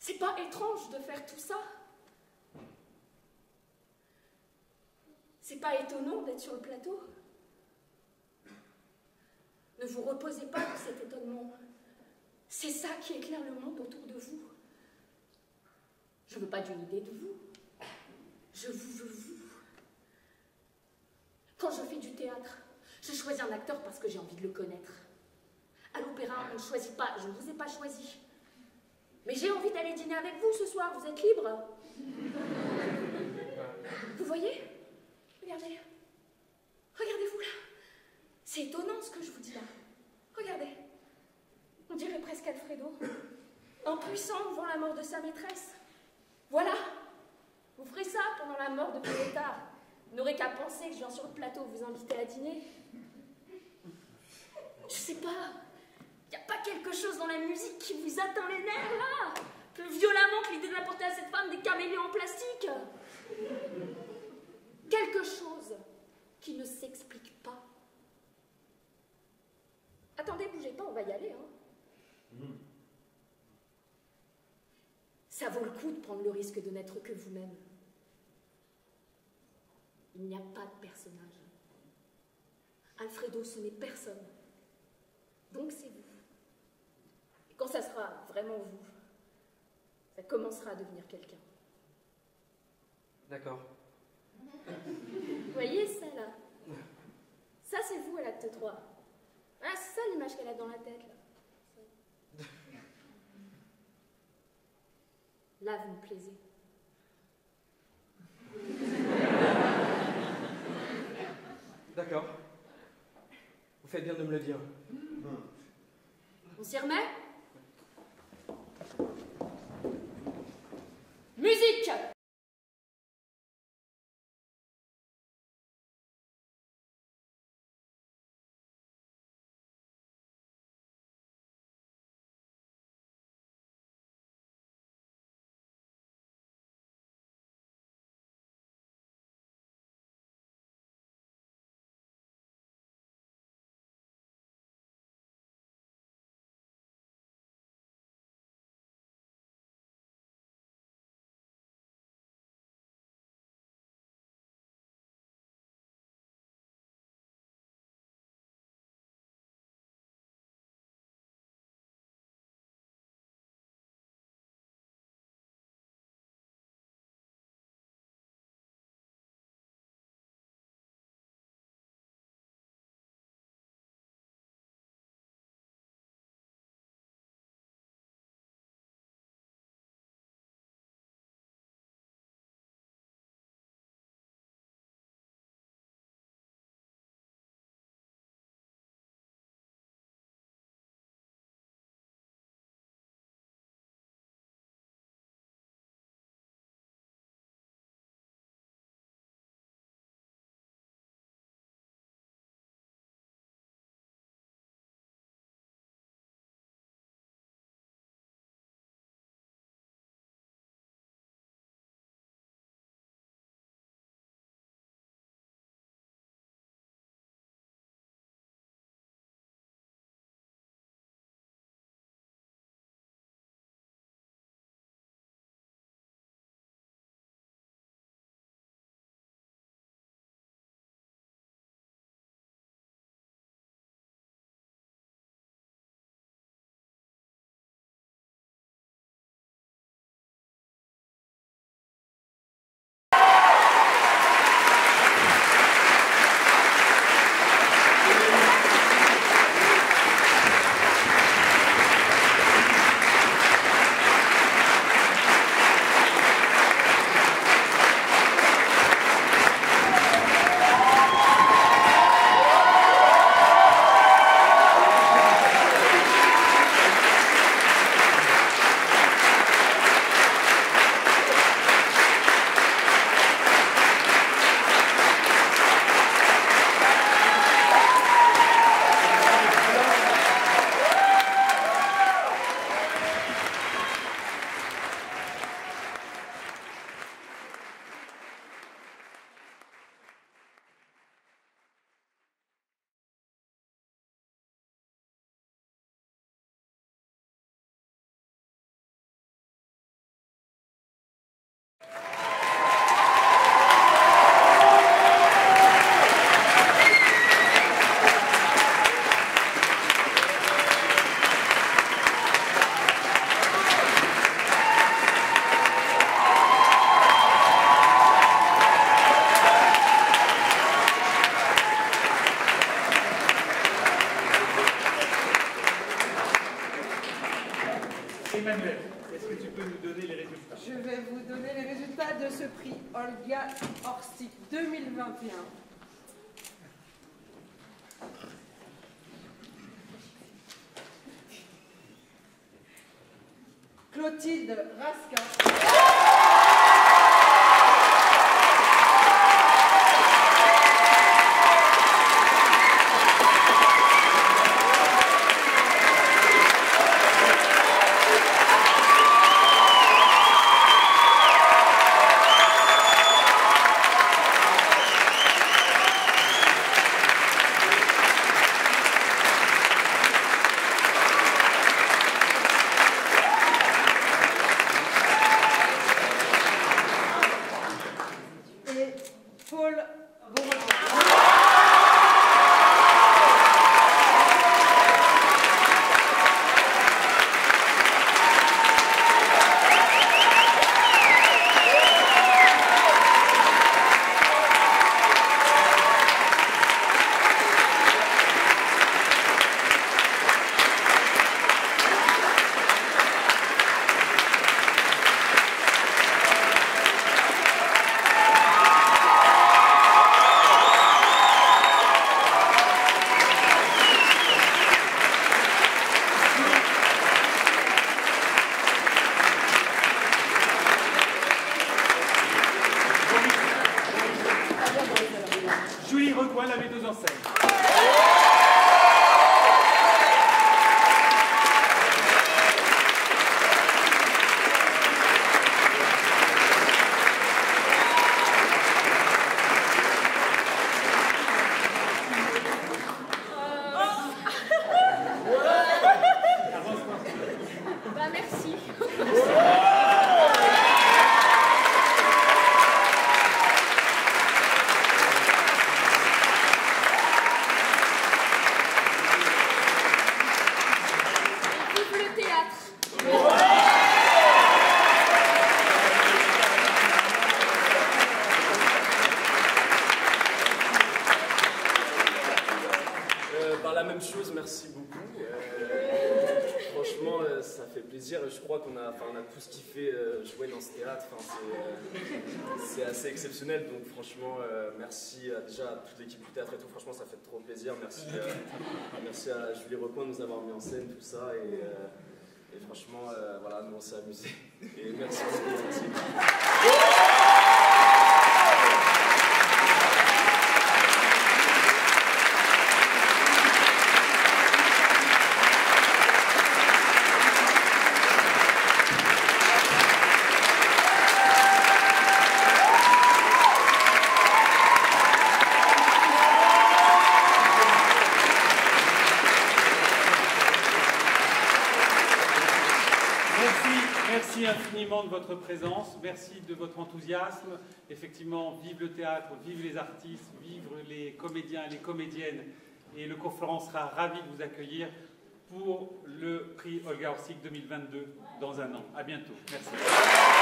C'est pas étrange de faire tout ça. C'est pas étonnant d'être sur le plateau. Ne vous reposez pas sur cet étonnement. C'est ça qui éclaire le monde autour de vous. Je ne veux pas d'une idée de vous. Je vous veux vous. Quand je fais du théâtre, je choisis un acteur parce que j'ai envie de le connaître. À l'opéra, on ne choisit pas. Je ne vous ai pas choisi. Mais j'ai envie d'aller dîner avec vous ce soir. Vous êtes libre. Vous voyez? Regardez. Regardez-vous là. C'est étonnant ce que je vous dis là. Regardez. On dirait presque Alfredo. Impuissant devant la mort de sa maîtresse. Voilà. Vous ferez ça pendant la mort de Violetta. Vous n'aurez qu'à penser que je viens sur le plateau vous inviter à dîner. Je sais pas. Y a pas quelque chose dans la musique qui vous atteint les nerfs là? Plus violemment que l'idée d'apporter à cette femme des caméléons en plastique. Quelque chose qui ne s'explique pas. Attendez, bougez pas, on va y aller. Hein. Ça vaut le coup de prendre le risque de n'être que vous-même. Il n'y a pas de personnage. Alfredo, ce n'est personne. Donc c'est vous. Et quand ça sera vraiment vous, ça commencera à devenir quelqu'un. D'accord. Vous voyez ça là? Ça c'est vous à l'acte 3. Ah, c'est ça l'image qu'elle a dans la tête là. Là vous me plaisez. D'accord. Vous faites bien de me le dire. On s'y remet? Musique! de ce prix Olga Orsic 2021. Clotilde Raskin. C'est assez exceptionnel, donc franchement merci déjà à toute l'équipe du théâtre et tout, franchement ça fait trop plaisir, merci à Julie Recoin de nous avoir mis en scène tout ça et franchement voilà, nous on s'est amusés et merci beaucoup. Merci. De votre présence, merci de votre enthousiasme. Effectivement, vive le théâtre, vive les artistes, vive les comédiens et les comédiennes. Et le cours Florent sera ravi de vous accueillir pour le prix Olga Orsic 2022 dans un an. À bientôt. Merci.